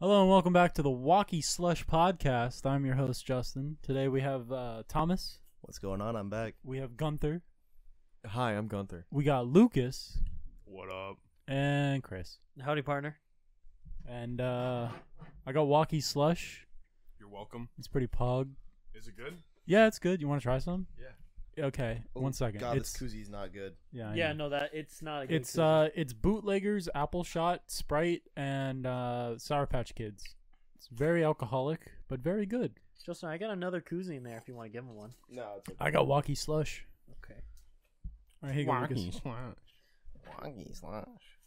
Hello and welcome back to the Wocky Slush podcast. I'm your host, Justin. Today we have Thomas. What's going on? I'm back. We have Gunther. Hi, I'm Gunther. We got Lucas. What up? And Chris. Howdy, partner. And I got Wocky Slush. You're welcome. It's pretty pog. Is it good? Yeah, it's good. You want to try some? Yeah. Okay. Oh, one second. God, this koozie's not good. Yeah. It's not a good koozie. It's Bootleggers, Apple Shot, Sprite, and Sour Patch Kids. It's very alcoholic, but very good. Justin, I got another koozie in there if you want to give him one. No, it's okay. I got Wocky Slush. Okay. All right, here you go, Lucas. Wocky Slush.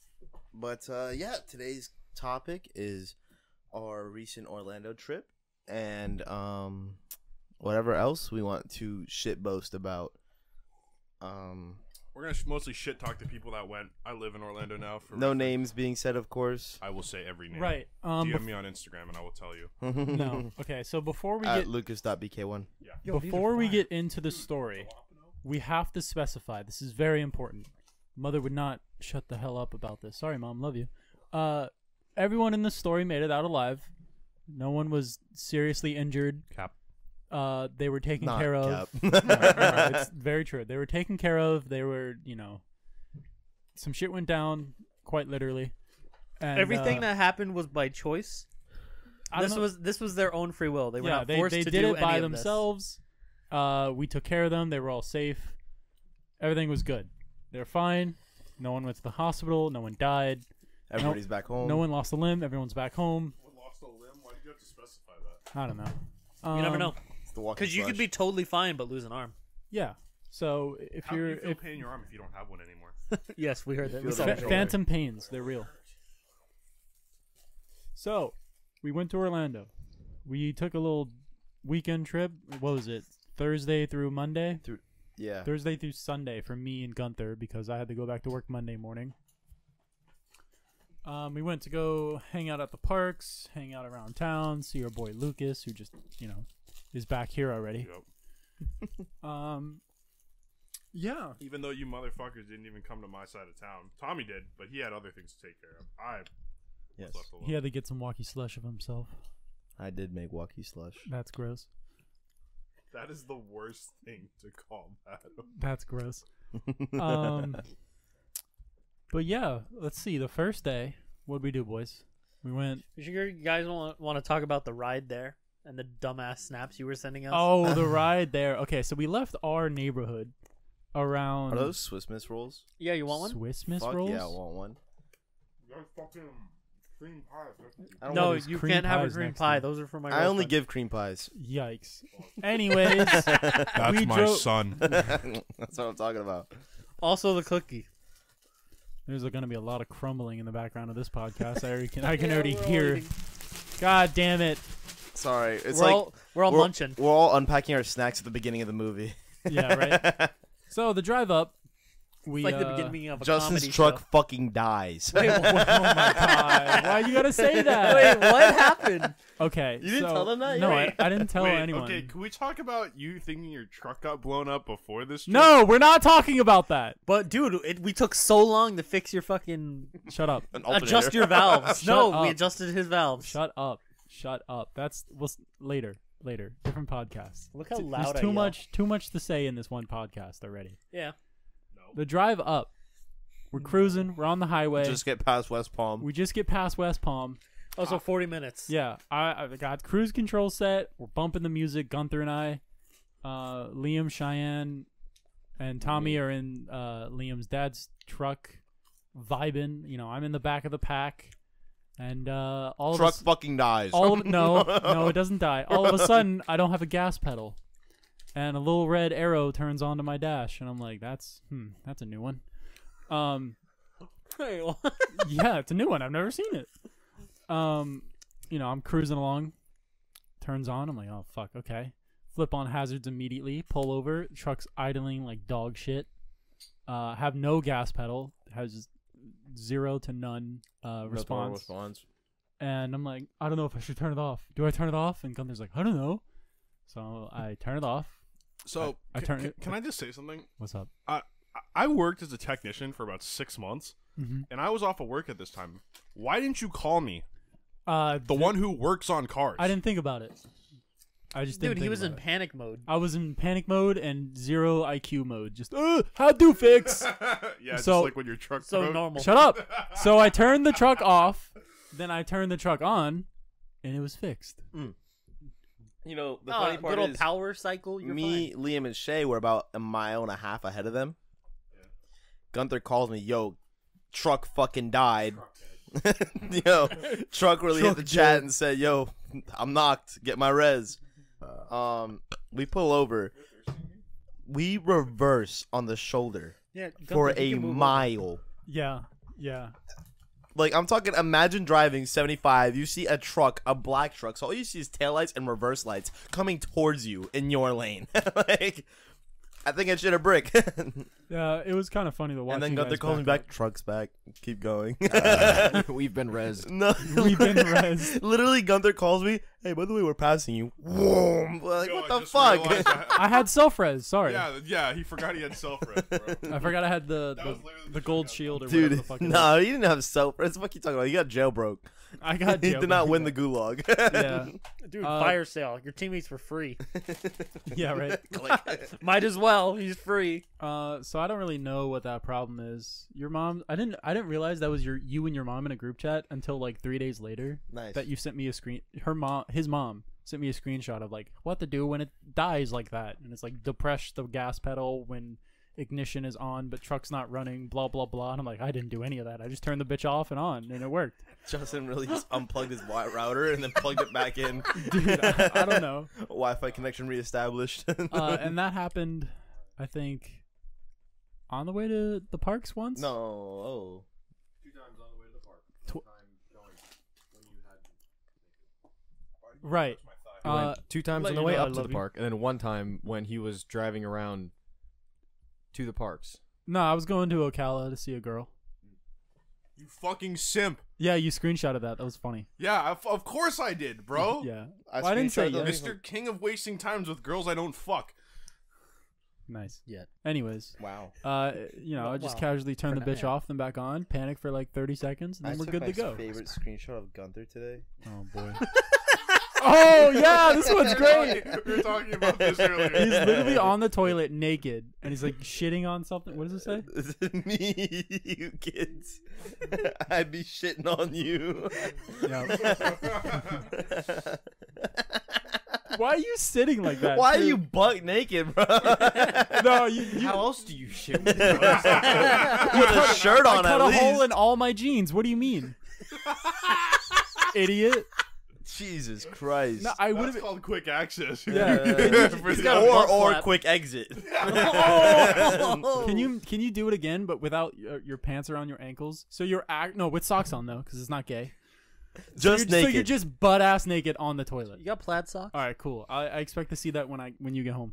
But yeah, today's topic is our recent Orlando trip and whatever else we want to shit boast about. We're gonna mostly shit talk to people that went. I live in Orlando now. For no names being said, of course. I will say every name. Right. DM me on Instagram and I will tell you. No. Okay. So before we get Lucas.bk1. Yeah. Yo, before we get into the story, we have to specify. This is very important. Mother would not shut the hell up about this. Sorry, Mom. Love you. Everyone in the story made it out alive. No one was seriously injured. Cap. They were taken care of. No, it's very true. They were taken care of. They were, you know, some shit went down, quite literally. And everything that happened was by choice. This was their own free will. They were not forced to do any of this. They did it by themselves. We took care of them. They were all safe. Everything was good. They were fine. No one went to the hospital. No one died. Everybody's back home. No one lost a limb. Everyone's back home. No one lost a limb? Why did you have to specify that? I don't know. You never know. Because you could be totally fine but lose an arm. Yeah. So if you're pain in your arm if you don't have one anymore. Yes, we heard that. Phantom pains, they're real. So we went to Orlando. We took a little weekend trip. What was it? Thursday through Monday. Yeah. Thursday through Sunday for me and Gunther because I had to go back to work Monday morning. We went to go hang out at the parks, hang out around town, see our boy Lucas, who just, you know, is back here already. Yep. Yeah. Even though you motherfuckers didn't even come to my side of town. Tommy did, but he had other things to take care of. Yes. Was left alone. He had to get some Wocky Slush of himself. I did make Wocky Slush. That's gross. That is the worst thing to call that. That's gross. But yeah, let's see. The first day, what'd we do, boys? We went. You guys want to talk about the ride there and the dumbass snaps you were sending us? Oh, the ride there. Okay, so we left our neighborhood around. Are those Swiss Miss rolls? Yeah, you want one? Swiss Miss rolls? Yeah, I want one. You got fucking cream pies. No, you can't have a cream pie. Those are for my. I only give cream pies. Yikes. Anyways, that's my son. That's what I'm talking about. Also, the cookie. There's going to be a lot of crumbling in the background of this podcast. I can already hear. Eating. God damn it! Sorry, it's we're all munching. We're all unpacking our snacks at the beginning of the movie. Yeah, right. So the drive up, it's like the beginning of a Justin's truck show. Fucking dies. Wait, oh my god! Why you gotta say that? Wait, what happened? Okay, you didn't tell them that. No, I didn't tell anyone. Okay, can we talk about you thinking your truck got blown up before this trip? No, we're not talking about that. But dude, we took so long to fix your fucking. Shut up. Adjust your valves. We adjusted his valves. Shut up. Shut up. That's later. Different podcast. Look how loud. There's too much to say in this one podcast already. Yeah. The drive up, we're cruising. We're on the highway. We just get past West Palm. Oh, so 40 minutes. Yeah, I got cruise control set. We're bumping the music. Gunther and I, Liam, Cheyenne, and Tommy are in Liam's dad's truck, vibing. You know, I'm in the back of the pack, and all truck fucking dies. No, it doesn't die. All of a sudden, I don't have a gas pedal. And a little red arrow turns onto my dash, and I'm like, that's a new one. Yeah, it's a new one. I've never seen it. You know, I'm cruising along. Turns on. I'm like, oh, fuck, okay. Flip on hazards immediately. Pull over. Truck's idling like dog shit. Have no gas pedal. Has zero to none response. And I'm like, I don't know if I should turn it off. Do I turn it off? And Gunther's like, I don't know. So I turn it off. So can I just say something? What's up? I worked as a technician for about 6 months, and I was off of work at this time. Why didn't you call me? The one who works on cars. I didn't think about it. I just didn't think about it. Dude, he was in panic mode. I was in panic mode and zero IQ mode. Just, how do fix? Yeah, so, just like when your truck broke. Normal. Shut up. So I turned the truck off, then I turned the truck on, and it was fixed. Mm. You know, the funny part is, power cycle, me, fine. Liam, and Shay were about a mile and a half ahead of them. Yeah. Gunther calls me, yo, truck fucking died. Yo, truck really hit the chat and said, yo, I'm knocked. Get my res. We pull over. We reverse on the shoulder for a mile. Yeah, yeah. Like, I'm talking, imagine driving 75, you see a truck, a black truck, so all you see is taillights and reverse lights coming towards you in your lane. Like, I think I should have brick. Yeah, it was kind of funny to watch. And then Gunther calls me back, truck's back, keep going. We've been rezzed. No, we've been rezzed. Literally, Gunther calls me, hey, by the way, we're passing you. Like, yo, what the fuck? I had self-res, sorry. Yeah, he forgot he had self-res, bro. I forgot I had the gold shield or whatever the fuck it was. No, you didn't have self-res. What are you talking about? You got jailbroke. I got jailbroke. He did not win the gulag. Yeah. Dude, fire sale. Your teammates were free. Yeah, right. Like, might as well. He's free. So I don't really know what that problem is. Your mom, I didn't realize that was you and your mom in a group chat until like 3 days later. Nice. That you sent me a screen. His mom sent me a screenshot of like what to do when it dies like that, and it's like depress the gas pedal when ignition is on but truck's not running, blah blah blah. And I'm like, I didn't do any of that. I just turned the bitch off and on, and it worked. Justin really just unplugged his router and then plugged it back in. Dude, I don't know. Wi-Fi connection reestablished. And that happened, I think, on the way to the parks once? No. Oh. 2 times on the way to the park. Right. 2 times on the way up to the park, and then 1 time when he was driving around to the parks. No, I was going to Ocala to see a girl. You fucking simp. Yeah, you screenshotted that. That was funny. Yeah, of course I did, bro. Yeah. I didn't say that. Mr. King of wasting times with girls I don't fuck. Nice. Yeah. Anyways. Wow. You know, I just casually turn the bitch off, then back on, panic for like 30 seconds, and then we're good to go. Favorite screenshot of Gunther today. Oh boy. Oh yeah, this one's great. We were talking about this earlier. He's literally on the toilet naked, and he's like shitting on something. What does it say? This is me, you kids. I'd be shitting on you. Yeah. Why are you sitting like that? Why are you butt naked, bro? No, you. How else do you shit? With a shirt on, at least. I cut a hole in all my jeans. What do you mean, idiot? Jesus Christ! No, I would have called quick access. Yeah. or quick exit. Oh! Can you do it again, but without your pants around your ankles? So you're with socks on though, because it's not gay. So you're just butt ass naked on the toilet. You got plaid socks? All right, cool. I expect to see that when you get home.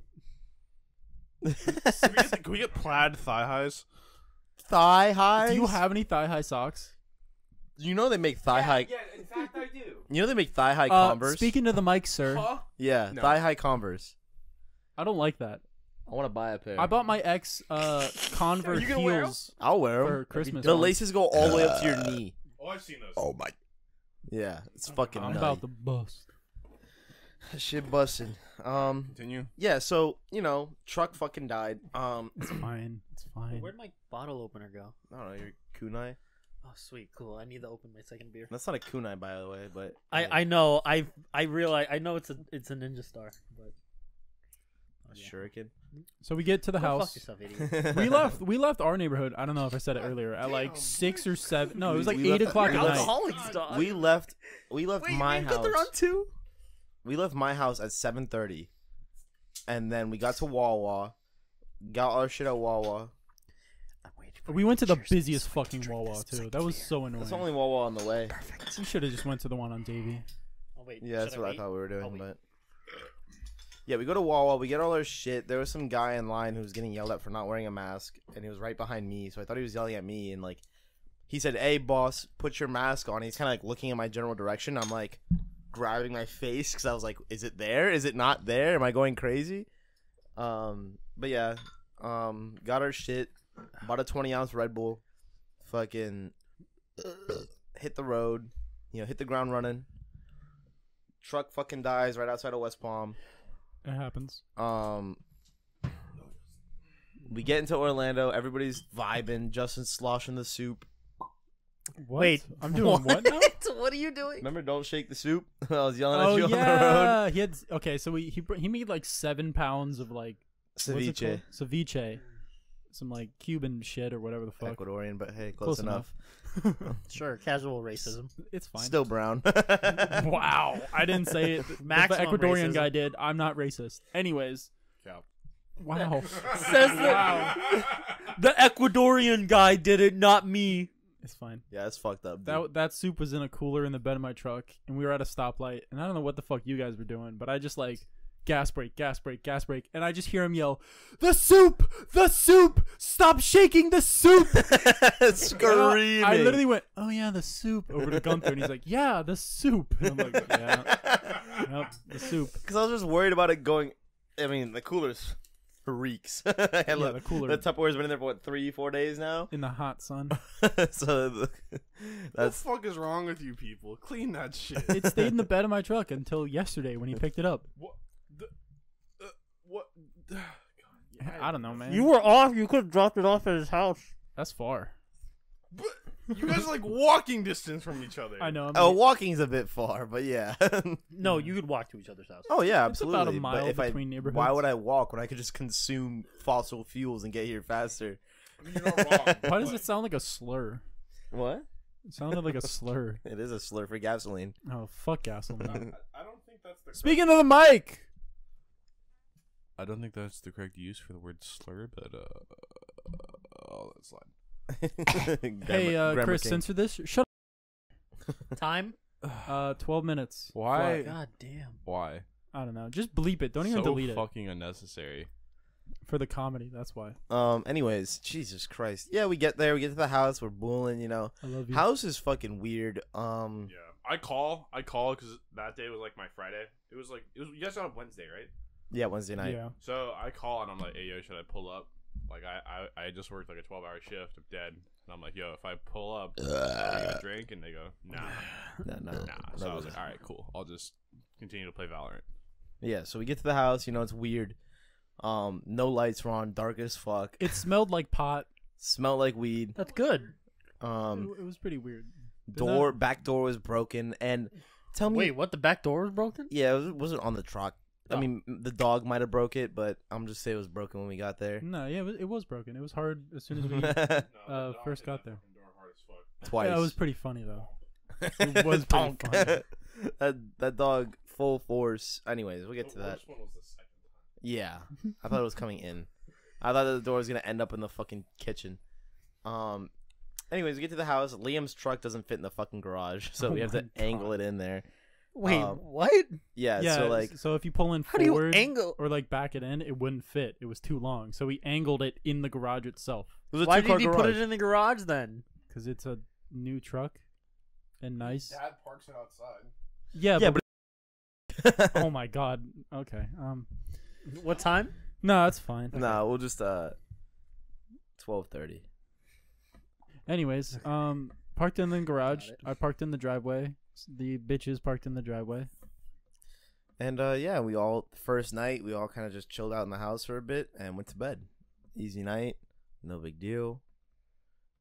Can we get plaid thigh highs? Thigh highs? Do you have any thigh high socks? You know they make thigh high. Yeah, in fact I do. You know they make thigh high Converse. Speaking to the mic, sir. Huh? Yeah, no. Thigh high Converse. I don't like that. I want to buy a pair. I bought my ex Converse heels. I'll wear them for Christmas. The laces go all the way up to your knee. Oh, I've seen those. Oh my. Yeah, it's fucking nutty. I'm about to bust. Shit busted. Continue. Yeah, so, you know, truck fucking died. It's fine. It's fine. Well, where'd my bottle opener go? I don't know, your kunai? Oh, sweet. Cool. I need to open my second beer. That's not a kunai, by the way, but... I know. I realize... I know it's a ninja star, but... Oh, yeah. Shuriken. So we get to the house. Fuck yourself, idiot. We left our neighborhood. I don't know if I said it earlier. At like 6 or 7. No, it was like 8 o'clock at night. We left Wait, my house. Gunther on too? We left my house at 7:30, and then we got to Wawa, got our shit at Wawa. We went to the busiest fucking Wawa too. That was so annoying. It's only Wawa on the way. Perfect. We should have just went to the one on Davie. Oh wait. Yeah, that's what I thought we were doing, but. Yeah, we go to Wawa, we get all our shit. There was some guy in line who was getting yelled at for not wearing a mask, and he was right behind me, so I thought he was yelling at me, and, like, he said, hey, boss, put your mask on. He's kind of, like, looking in my general direction. I'm, like, grabbing my face because I was like, is it there? Is it not there? Am I going crazy? But, yeah, got our shit, bought a 20-ounce Red Bull, fucking hit the road. you know, hit the ground running. Truck fucking dies right outside of West Palm. It happens. We get into Orlando. Everybody's vibing. Justin's sloshing the soup. What? Wait, I'm doing what now? What are you doing? Remember, don't shake the soup. I was yelling at you on the road. He had so he made like 7 pounds of like ceviche, some like Cuban shit or whatever the fuck. Ecuadorian, but hey, close enough. Sure, casual racism. It's fine. Still brown. Wow, I didn't say it. The Ecuadorian guy did. I'm not racist. Anyways. Yeah. Wow. Says the Ecuadorian guy did it, not me. It's fine. Yeah, it's fucked up. That soup was in a cooler in the bed of my truck, and we were at a stoplight, and I don't know what the fuck you guys were doing, but I just like gas brake, gas brake, gas brake, and I just hear him yell, "The soup! The soup! Stop shaking the soup!" Screaming. I literally went, "Oh yeah, the soup," over to Gunther, and he's like, "Yeah, the soup." And I'm like, "Yeah, yep, the soup." Because I was just worried about it going. I mean, the cooler's reeks. Yeah, look, the cooler. The Tupperware's been in there for what, 3-4 days now? In the hot sun. So that's... What the fuck is wrong with you people? Clean that shit. It stayed in the bed of my truck until yesterday when he picked it up. What? God, yeah, I don't know, man. You were off. You could have dropped it off at his house. That's far. But you guys are like walking distance from each other. I know. Oh, walking's a bit far, but yeah. No, you could walk to each other's house. Oh yeah, absolutely. It's about a mile between neighborhoods. Why would I walk when I could just consume fossil fuels and get here faster? I mean, you're not wrong. Why does it sound like a slur? What? It sounded like a slur. It is a slur for gasoline. Oh, fuck gasoline. I don't think that's the. Speaking to the mic. I don't think that's the correct use for the word slur, but oh, that's slide. Hey, Chris, censor this. Shut up. Time? 12 minutes. Why? God damn. Why? I don't know. Just bleep it. Don't even delete it. So fucking unnecessary. For the comedy, that's why. Anyways, Jesus Christ. Yeah, we get there. We get to the house. We're bullying, you know. I love you. House is fucking weird. Yeah. I call because that day was like my Friday. It was like, you guys got up Wednesday, right? Yeah, Wednesday night. Yeah. So I call and I'm like, hey, yo, should I pull up? Like, I just worked like a 12-hour shift. I'm dead. And I'm like, yo, if I pull up, I get a drink. And they go, nah. So I was like, all right, cool. I'll just continue to play Valorant. Yeah, so we get to the house. You know, it's weird. No lights were on. Dark as fuck. It smelled like pot. Smelled like weed. That's good. It was pretty weird. Back door was broken. And tell me. Wait, what? The back door was broken? Yeah, it wasn't on the truck. I mean, the dog might have broke it, but I'm just saying it was broken when we got there. No, yeah, it was broken. It was hard as soon as we first got there. Twice. Yeah, it was pretty funny, though. It was pretty funny. That dog, full force. Anyways, we'll get to that. Which one was the second time? Yeah. I thought it was coming in. I thought that the door was going to end up in the fucking kitchen. Anyways, we get to the house. Liam's truck doesn't fit in the fucking garage, so we have to angle it in there. Wait, what? Yeah, so like, so if you pull in forward, how do you angle? Or like back it in, it wouldn't fit. It was too long, so we angled it in the garage itself. Why did you put it in the garage then? Because it's a new truck and nice. Dad parks it outside. Yeah, but oh my god. Okay. What time? No, it's fine. Okay. No, we'll just 12:30. Anyways, parked in the garage. I parked in the driveway. The bitches parked in the driveway. And yeah, first night, we all kind of just chilled out in the house for a bit and went to bed. Easy night. No big deal.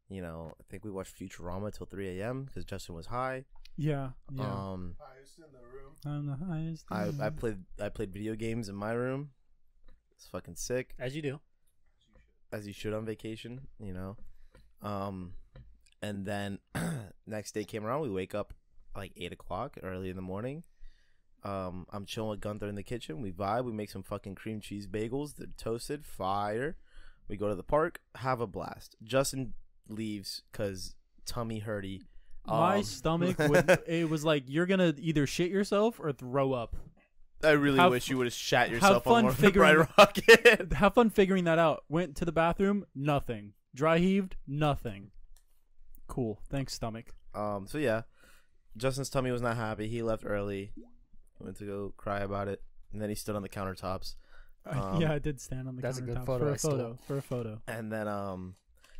You know, I think we watched Futurama till 3 a.m. because Justin was high. Yeah. Highest in the room. I'm the highest. I played video games in my room. It's fucking sick. As you do. As you should on vacation, you know. And then next day came around, we wake up like 8 o'clock early in the morning. I'm chilling with Gunther in the kitchen. We vibe. We make some fucking cream cheese bagels. They're toasted. Fire. We go to the park. Have a blast. Justin leaves because tummy hurty. My stomach, it was like, you're going to either shit yourself or throw up. I really wish you would have shat yourself on one of the Ride Rocket. Have fun figuring that out. Went to the bathroom. Nothing. Dry heaved. Nothing. Cool. Thanks, stomach. So yeah. Justin's tummy was not happy. He left early. Went to go cry about it. And then he stood on the countertops. Yeah, I did stand on the countertops for a photo. And then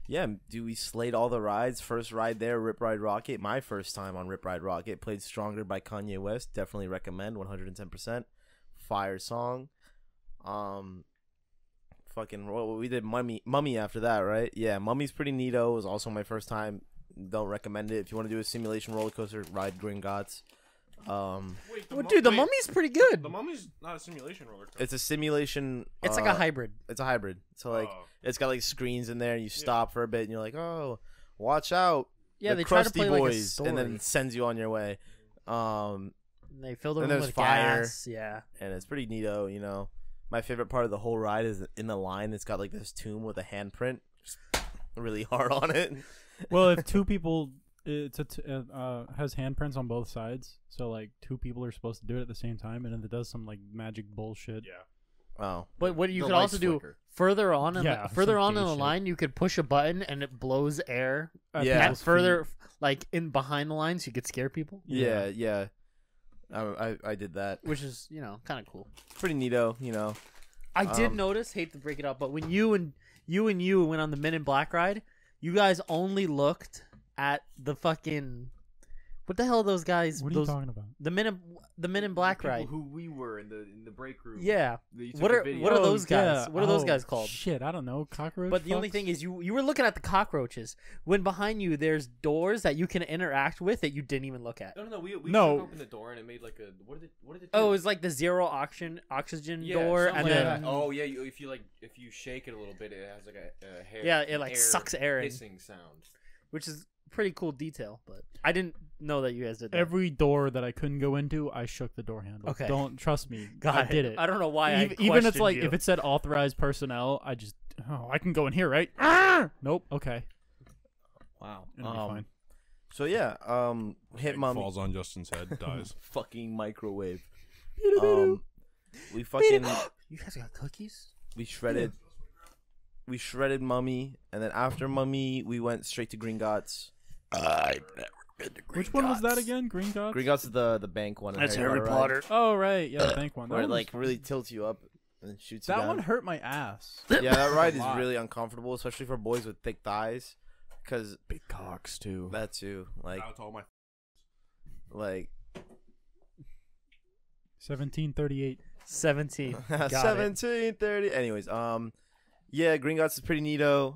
Yeah, do we slayed all the rides. First ride there, Rip Ride Rocket. My first time on Rip Ride Rocket. Played Stronger by Kanye West. Definitely recommend, 110%. Fire song. Fucking, well, we did Mummy after that, right? Yeah, Mummy's pretty neato. It was also my first time. Don't recommend it. If you want to do a simulation roller coaster, ride Gringotts. Wait, the Mummy's pretty good. The Mummy's not a simulation roller coaster. It's a simulation. It's like a hybrid. It's a hybrid. So like, it's got like screens in there, and you stop for a bit, and you're like, oh, watch out. Yeah, they try to play like a story, and then it sends you on your way. And they fill the room with fire. Gas. Yeah, and it's pretty neato, you know. My favorite part of the whole ride is in the line. It's got like this tomb with a handprint, just really hard on it. Well, if two people, has handprints on both sides, so like two people are supposed to do it at the same time, and then it does some like magic bullshit. Yeah. Oh. But what you could also do further on, in the line, you could push a button and it blows air. Yeah. Further, like in behind the lines, you could scare people. Yeah. Yeah. I did that, which is, you know, kind of cool. It's pretty neato, you know. I did notice, hate to break it up, but when you went on the Men in Black ride, you guys only looked at the fucking, what the hell are those guys? What are you talking about? The Men in Black ride. Who we were in the break room? Yeah. What are those guys? Yeah. What are those guys called? Shit, I don't know. Cockroach. But the only thing is, you were looking at the cockroaches when behind you there's doors that you can interact with that you didn't even look at. No. We opened the door and it made like a what did it do? Oh, it was like the zero oxygen door, and then if you shake it a little bit, it has like a hair. Yeah, it like sucks air in. Hissing sound, which is pretty cool detail, but I didn't know that you guys did that. Every door that I couldn't go into, I shook the door handle. Okay, don't trust me. God, I did it. I don't know why. Even it's like, if it said authorized personnel, I just, oh, I can go in here, right? Ah! Nope. Okay. Wow. It'll be fine. So yeah, hit Mummy falls on Justin's head, dies. Fucking microwave. We fucking. You guys got cookies? We shredded. We shredded Mummy, and then after Mummy, we went straight to Gringotts. I've never been to Gringotts. Which one was that again? Gringotts? Gringotts is the bank one. That's Harry Potter. Right? Oh, right. Yeah, the bank one. Where it like really tilts you up and shoots you down. That one hurt my ass. Yeah, that ride is really uncomfortable, especially for boys with thick thighs. Because big cocks, too. That, too. Like, out to all my... Like... 1738. 1730. Anyways, yeah, Gringotts is pretty neato.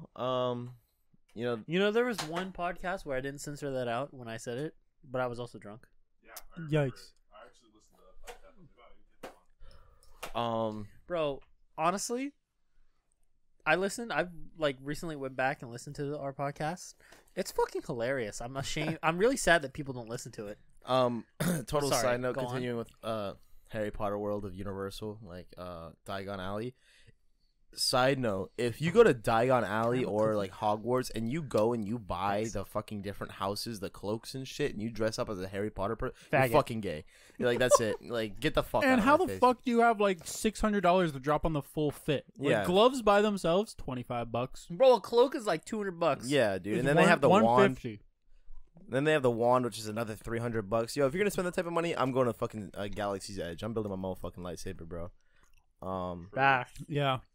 You know, there was one podcast where I didn't censor that out when I said it, but I was also drunk. Yeah. Yikes. I actually listened to that podcast. Bro, honestly, I've like recently went back and listened to our podcast. It's fucking hilarious. I'm ashamed. I'm really sad that people don't listen to it. Total sorry, side note. Continuing on with Harry Potter World of Universal, like Diagon Alley. Side note, if you go to Diagon Alley or like Hogwarts and you go and you buy the fucking different houses, the cloaks and shit, and you dress up as a Harry Potter person, you're fucking gay. You're like, that's it. Like, get the fuck out of my face. And how the fuck do you have like $600 to drop on the full fit? Like, yeah. Gloves by themselves, $25. Bro, a cloak is like $200. Yeah, dude. And then they have the wand. Then they have the wand, which is another $300. Yo, if you're going to spend that type of money, I'm going to fucking Galaxy's Edge. I'm building my motherfucking lightsaber, bro. Yeah,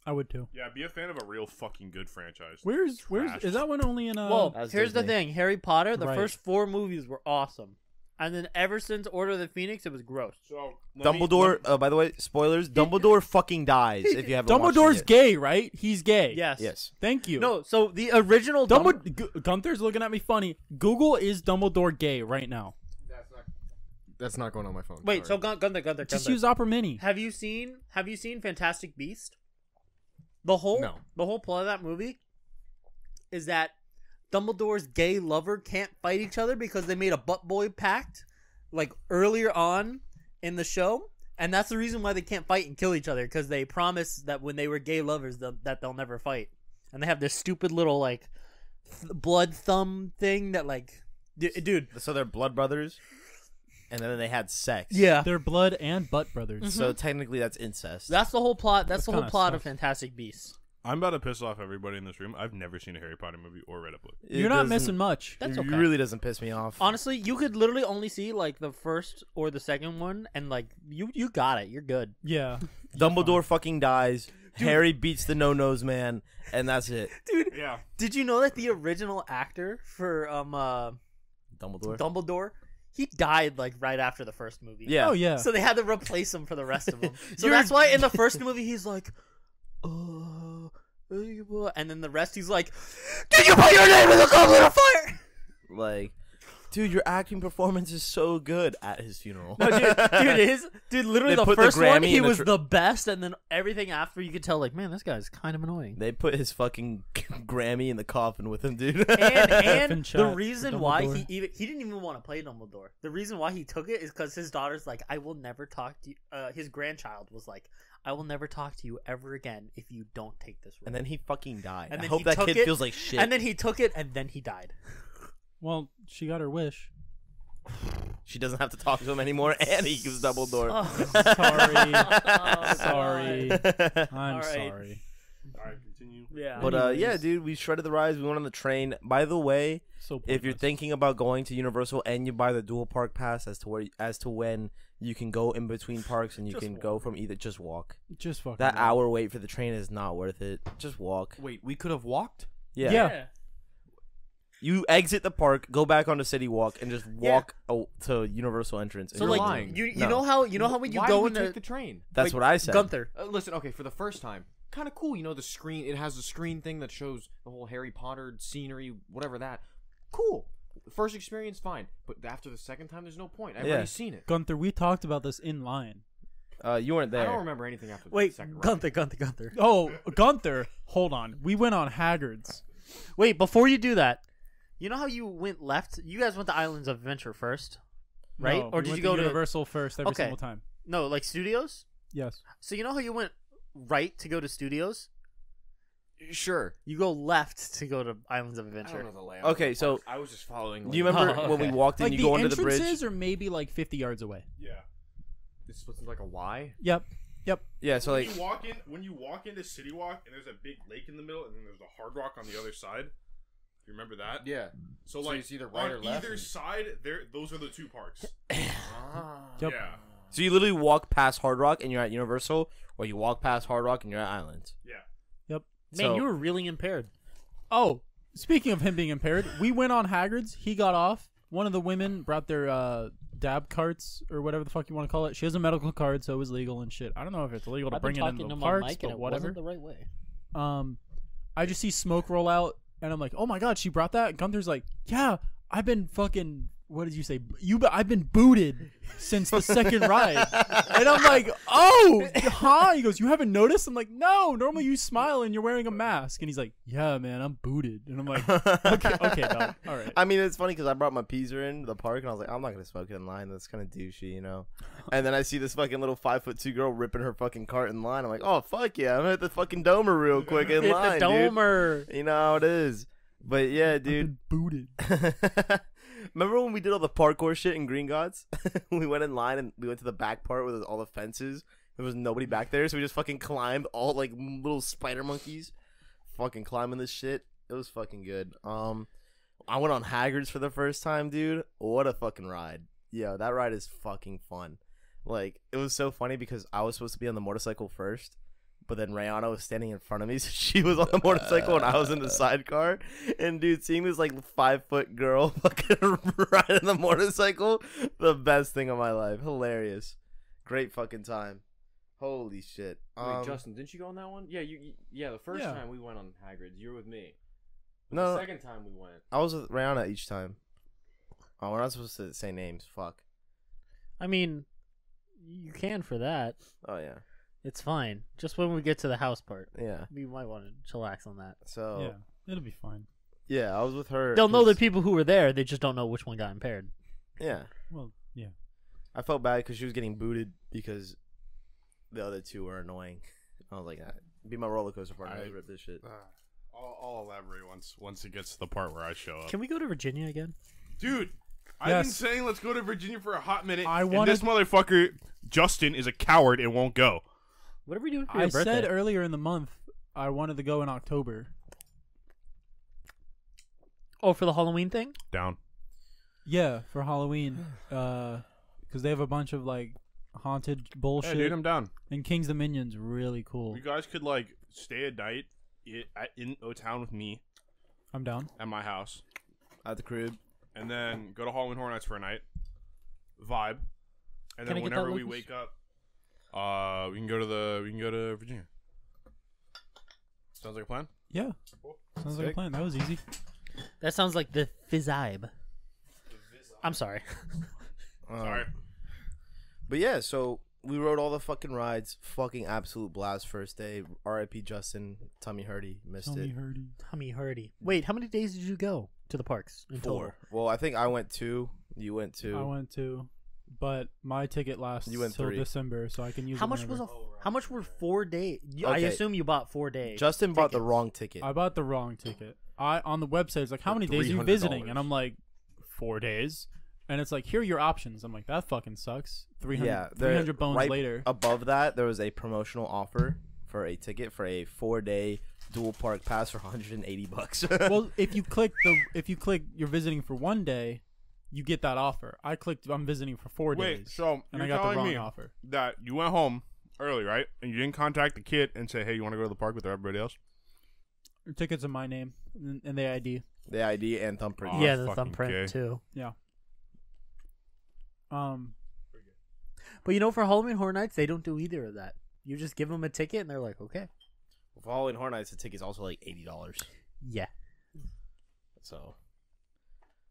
I would too. Yeah, be a fan of a real fucking good franchise. Where's is that one only in a... Well, here's Disney. The thing. Harry Potter, the first four movies were awesome. And then ever since Order of the Phoenix, it was gross. So, Dumbledore, by the way, spoilers, Dumbledore fucking dies if you haven't watched it. Dumbledore's gay, right? He's gay. Yes. Thank you. No, so the original... Gunther's looking at me funny. Google is Dumbledore gay right now. That's not going on my phone. Wait, right. So Gunther. Just use Opera Mini. Have you seen Fantastic Beasts? The whole plot of that movie is that Dumbledore's gay lover can't fight each other because they made a butt boy pact like earlier on in the show, and that's the reason why they can't fight and kill each other, because they promised that when they were gay lovers that they'll never fight, and they have this stupid little like blood thumb thing that like, dude. So they're blood brothers. And then they had sex. Yeah. They're blood and butt brothers. Mm-hmm. So technically that's incest. That's the whole plot. That's the whole plot of Fantastic Beasts. I'm about to piss off everybody in this room. I've never seen a Harry Potter movie or read a book. You're not missing much. That's okay. It really doesn't piss me off. Honestly, you could literally only see like the first or the second one, and like you got it. You're good. Yeah. Dumbledore fucking dies. Dude. Harry beats the no-nose man, and that's it. Dude, yeah. Did you know that the original actor for Dumbledore, he died like right after the first movie? Yeah. Oh, yeah. So they had to replace him for the rest of them. So that's why in the first movie he's like, oh, and then the rest he's like, did you put your name in the goblet of fire? Like, dude, your acting performance is so good at his funeral. No, dude, literally the first one, he was the best, and then everything after, you could tell, like, man, this guy's kind of annoying. They put his fucking Grammy in the coffin with him, dude. And the reason why he didn't even want to play Dumbledore. The reason why he took it is because his daughter's like, I will never talk to you. His grandchild was like, I will never talk to you ever again if you don't take this role. And then he fucking died. I hope that kid feels like shit. And then he took it, and then he died. Well, she got her wish. She doesn't have to talk to him anymore, and he gives Dumbledore. Oh, sorry. I'm sorry. All right, continue. Yeah. But, yeah, dude, we shredded the rides. We went on the train. By the way, so if you're thinking about going to Universal and you buy the dual park pass as to when you can go in between parks and you can go from either, just walk. Just fucking That walk. Hour wait for the train is not worth it. Just walk. Wait, we could have walked? Yeah. Yeah. You exit the park, go back onto City Walk, and just walk to Universal entrance. So like, lying. you know how when you go in the train. That's like, what I said. Gunther, listen, okay, for the first time, kind of cool. You know the screen. It has the screen thing that shows the whole Harry Potter scenery, whatever that. Cool. First experience, fine. But after the second time, there's no point. I've already seen it. Gunther, we talked about this in line. You weren't there. I don't remember anything after the second. Wait, Gunther. Oh, Gunther, hold on. We went on Hagrid's. Wait, before you do that. You know how you went left? You guys went to Islands of Adventure first, right? No, or did you go to Universal first every single time? No, like Studios? Yes. So you know how you went right to go to Studios? Sure. You go left to go to Islands of Adventure. I don't know the layout. Okay, so I was just following. Do you remember when we walked in, like you go into the bridge? The entrances are maybe like 50 yards away. Yeah. This was like a Y? Yep. Yeah, so like when you walk into City Walk and there's a big lake in the middle and then there's a Hard Rock on the other side. You remember that? Yeah. So like it's either right or left. Either side, those are the two parks. Yep. Yeah. So you literally walk past Hard Rock and you're at Universal, or you walk past Hard Rock and you're at Islands. Yeah. Yep. Man, you were really impaired. Oh, speaking of him being impaired, we went on Hagrid's. He got off. One of the women brought their dab carts or whatever the fuck you want to call it. She has a medical card, so it was legal and shit. I don't know if it's illegal to bring it into the parks, but whatever. It wasn't the right way. I just see smoke roll out. And I'm like, oh my god, she brought that? Gunther's like, yeah, I've been fucking, what did you say? I've been booted since the second ride. And I'm like, oh, huh? He goes, you haven't noticed? I'm like, no, normally you smile and you're wearing a mask. And he's like, yeah, man, I'm booted. And I'm like, okay, dog, all right. I mean, it's funny because I brought my peezer into the park and I was like, I'm not going to smoke it in line. That's kind of douchey, you know? And then I see this fucking little 5'2" girl ripping her fucking cart in line. I'm like, oh, fuck yeah, I'm going to hit the fucking domer real quick in line, dude. Hit the domer. You know how it is. But yeah, dude. I've been booted. Remember when we did all the parkour shit in Gringotts? We went in line and we went to the back part where there's all the fences. There was nobody back there, so we just fucking climbed all like little spider monkeys, fucking climbing this shit. It was fucking good. I went on Hagrid's for the first time, dude. What a fucking ride! Yeah, that ride is fucking fun. Like it was so funny because I was supposed to be on the motorcycle first. But then Rihanna was standing in front of me, so she was on the motorcycle and I was in the sidecar. And dude, seeing this like 5-foot girl fucking riding the motorcycle, the best thing of my life. Hilarious, great fucking time. Holy shit! Wait, Justin, didn't you go on that one? Yeah, you the first time we went on Hagrid's, you were with me. But no, the second time we went, I was with Rihanna each time. Oh, we're not supposed to say names. Fuck. I mean, you can for that. Oh yeah. It's fine. Just when we get to the house part. Yeah. We might want to chillax on that. So yeah, it'll be fine. Yeah, I was with her. They'll know the people who were there. They just don't know which one got impaired. Yeah. Well, yeah. I felt bad because she was getting booted because the other two were annoying. I was like, be my roller coaster partner. I rip this shit. I'll elaborate once it gets to the part where I show up. Can we go to Virginia again? Dude. Yes. I've been saying let's go to Virginia for a hot minute. This motherfucker, Justin, is a coward and won't go. What are we doing for your birthday? I said earlier in the month I wanted to go in October. Oh, for the Halloween thing? Down. Yeah, for Halloween. Because they have a bunch of like haunted bullshit. Yeah, dude, I'm down. And Kings Dominion's really cool. You guys could like stay at night in O-Town with me. I'm down. At my house. At the crib. And then go to Halloween Horror Nights for a night. Vibe. And then whenever we wake up, we can go to Virginia. Sounds like a plan? Yeah. Cool. Sounds like a plan. That was easy. That sounds like the fizzibe. I'm sorry. Sorry. But yeah, so we rode all the fucking rides. Fucking absolute blast first day. R.I.P. Justin. Tommy Hardy. Tommy Hardy. Wait, how many days did you go to the parks? In 4. Total? Well, I think I went 2. You went 2. I went 2. But my ticket lasts until December, so I can use. How much was how much were 4 days? Okay. I assume you bought 4 days. Justin bought the wrong ticket. I bought the wrong ticket. I on the website it's like, how many days are you visiting? And I'm like, 4 days. And it's like, here are your options. I'm like, that fucking sucks. 300, yeah, 300 bones right later. Above that, there was a promotional offer for a ticket for a 4-day dual park pass for $180. Well, if you click, you're visiting for 1 day. You get that offer. I clicked, I'm visiting for 4 days. Wait, so and I got the wrong offer. That you went home early, right? And you didn't contact the kid and say, hey, you want to go to the park with everybody else? Your tickets in my name and the ID. The ID and thumbprint. Oh, yeah, the thumbprint too. Yeah. But you know, for Halloween Horror Nights, they don't do either of that. You just give them a ticket and they're like, okay. Well, for Halloween Horror Nights, the ticket's also like $80. Yeah. So.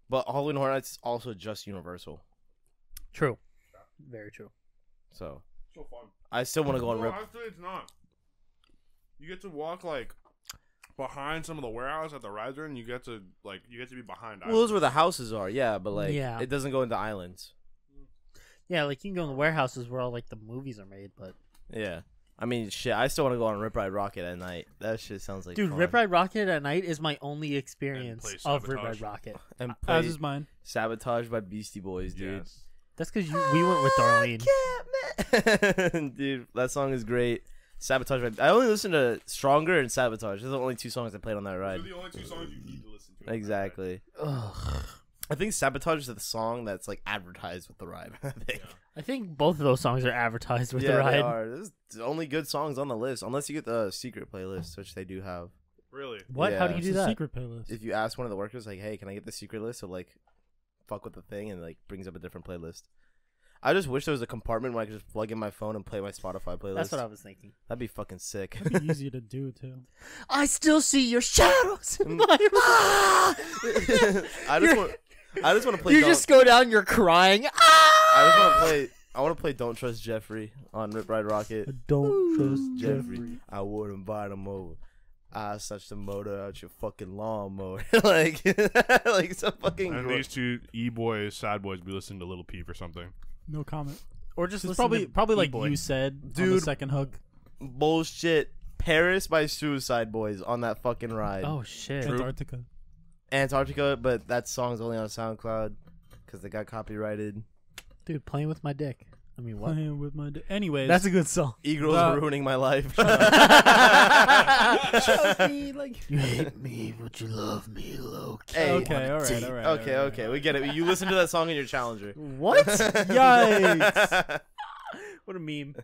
But Halloween Horror Nights is also just Universal. True. Very true. So. So fun. I still want to go on Rip. Honestly, it's not. You get to walk like behind some of the warehouses at the rides, and you get to be behind. Well, those where the houses are, yeah, but like it doesn't go into islands. Yeah, like you can go in the warehouses where all like the movies are made, but yeah. I mean, shit, I still want to go on Rip Ride Rocket at night. That shit sounds like fun. Rip Ride Rocket at night is my only experience of Rip Ride Rocket. And as is mine. Sabotage by Beastie Boys, dude. Yes. That's because we went with Darlene. Dude, that song is great. Sabotage by... I only listened to Stronger and Sabotage. Those are the only 2 songs I played on that ride. Those are the only 2 songs you need to listen to. Exactly. Ugh. I think Sabotage is the song that's like advertised with the ride. I think. Yeah. I think both of those songs are advertised with the ride. They are. This is the only good songs on the list, unless you get the secret playlist, which they do have. Really? What? Yeah. How do you do that? Secret playlist. If you ask one of the workers, like, "Hey, can I get the secret list?" So like, fuck with the thing, and like brings up a different playlist. I just wish there was a compartment where I could just plug in my phone and play my Spotify playlist. That's what I was thinking. That'd be fucking sick. That'd be easy to do, too. I still see your shadows in my I just want to play. You just go down. You're crying. I just want to play. I want to play "Don't Trust Jeffrey" on Rip Ride Rocket. Don't trust Jeffrey. I would invite him over. I such the motor out your fucking lawnmower. like some fucking. And these 2 e-boys, sad boys, be listening to Little Peep or something. No comment. Or just listen probably like E-boy. You said, dude. On the second hook. Bullshit. Paris by Suicide Boys on that fucking ride. Oh shit. Antarctica, but that song's only on SoundCloud because they got copyrighted. Dude, playing with my dick. I mean, what? Playing with my dick. Anyways, that's a good song. E-Girls ruining my life. Me, like... You hate me, but you love me, low key. Hey, okay, all right. We get it. You listen to that song in your Challenger. What? Yikes! What a meme.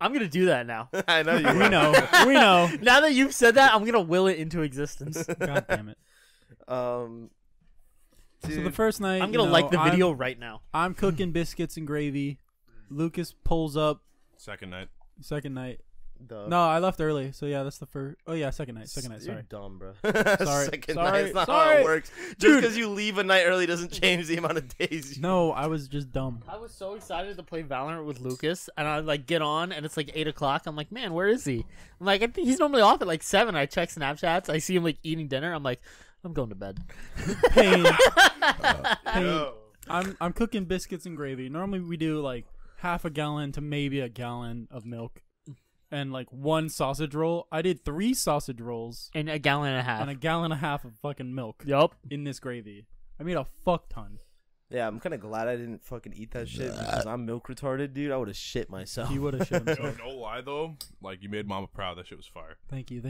I'm gonna do that now. I know you. We know. Now that you've said that, I'm gonna will it into existence. God damn it. Dude, so the first night, I'm gonna like the video right now. I'm cooking biscuits and gravy. Lucas pulls up. Second night. Duh. No, I left early, so yeah, that's the first. Oh yeah, second night. Sorry, you're dumb, bro. Sorry, second night's not how it works. Just because you leave a night early doesn't change the amount of days. No, I was just dumb. I was so excited to play Valorant with Lucas, and I like get on, and it's like 8 o'clock. I'm like, man, where is he? I'm like, I think he's normally off at like 7. I check Snapchats. I see him like eating dinner. I'm like, I'm going to bed. Pain. Pain. I'm cooking biscuits and gravy. Normally we do like half a gallon to maybe a gallon of milk and like 1 sausage roll. I did 3 sausage rolls and a gallon and a half of fucking milk. Yep. In this gravy. I made a fuck ton. Yeah, I'm kind of glad I didn't fucking eat that shit because I'm milk retarded, dude. I would have shit myself. You would have shit myself. No lie though, like you made Mama proud. That shit was fire. Thank you.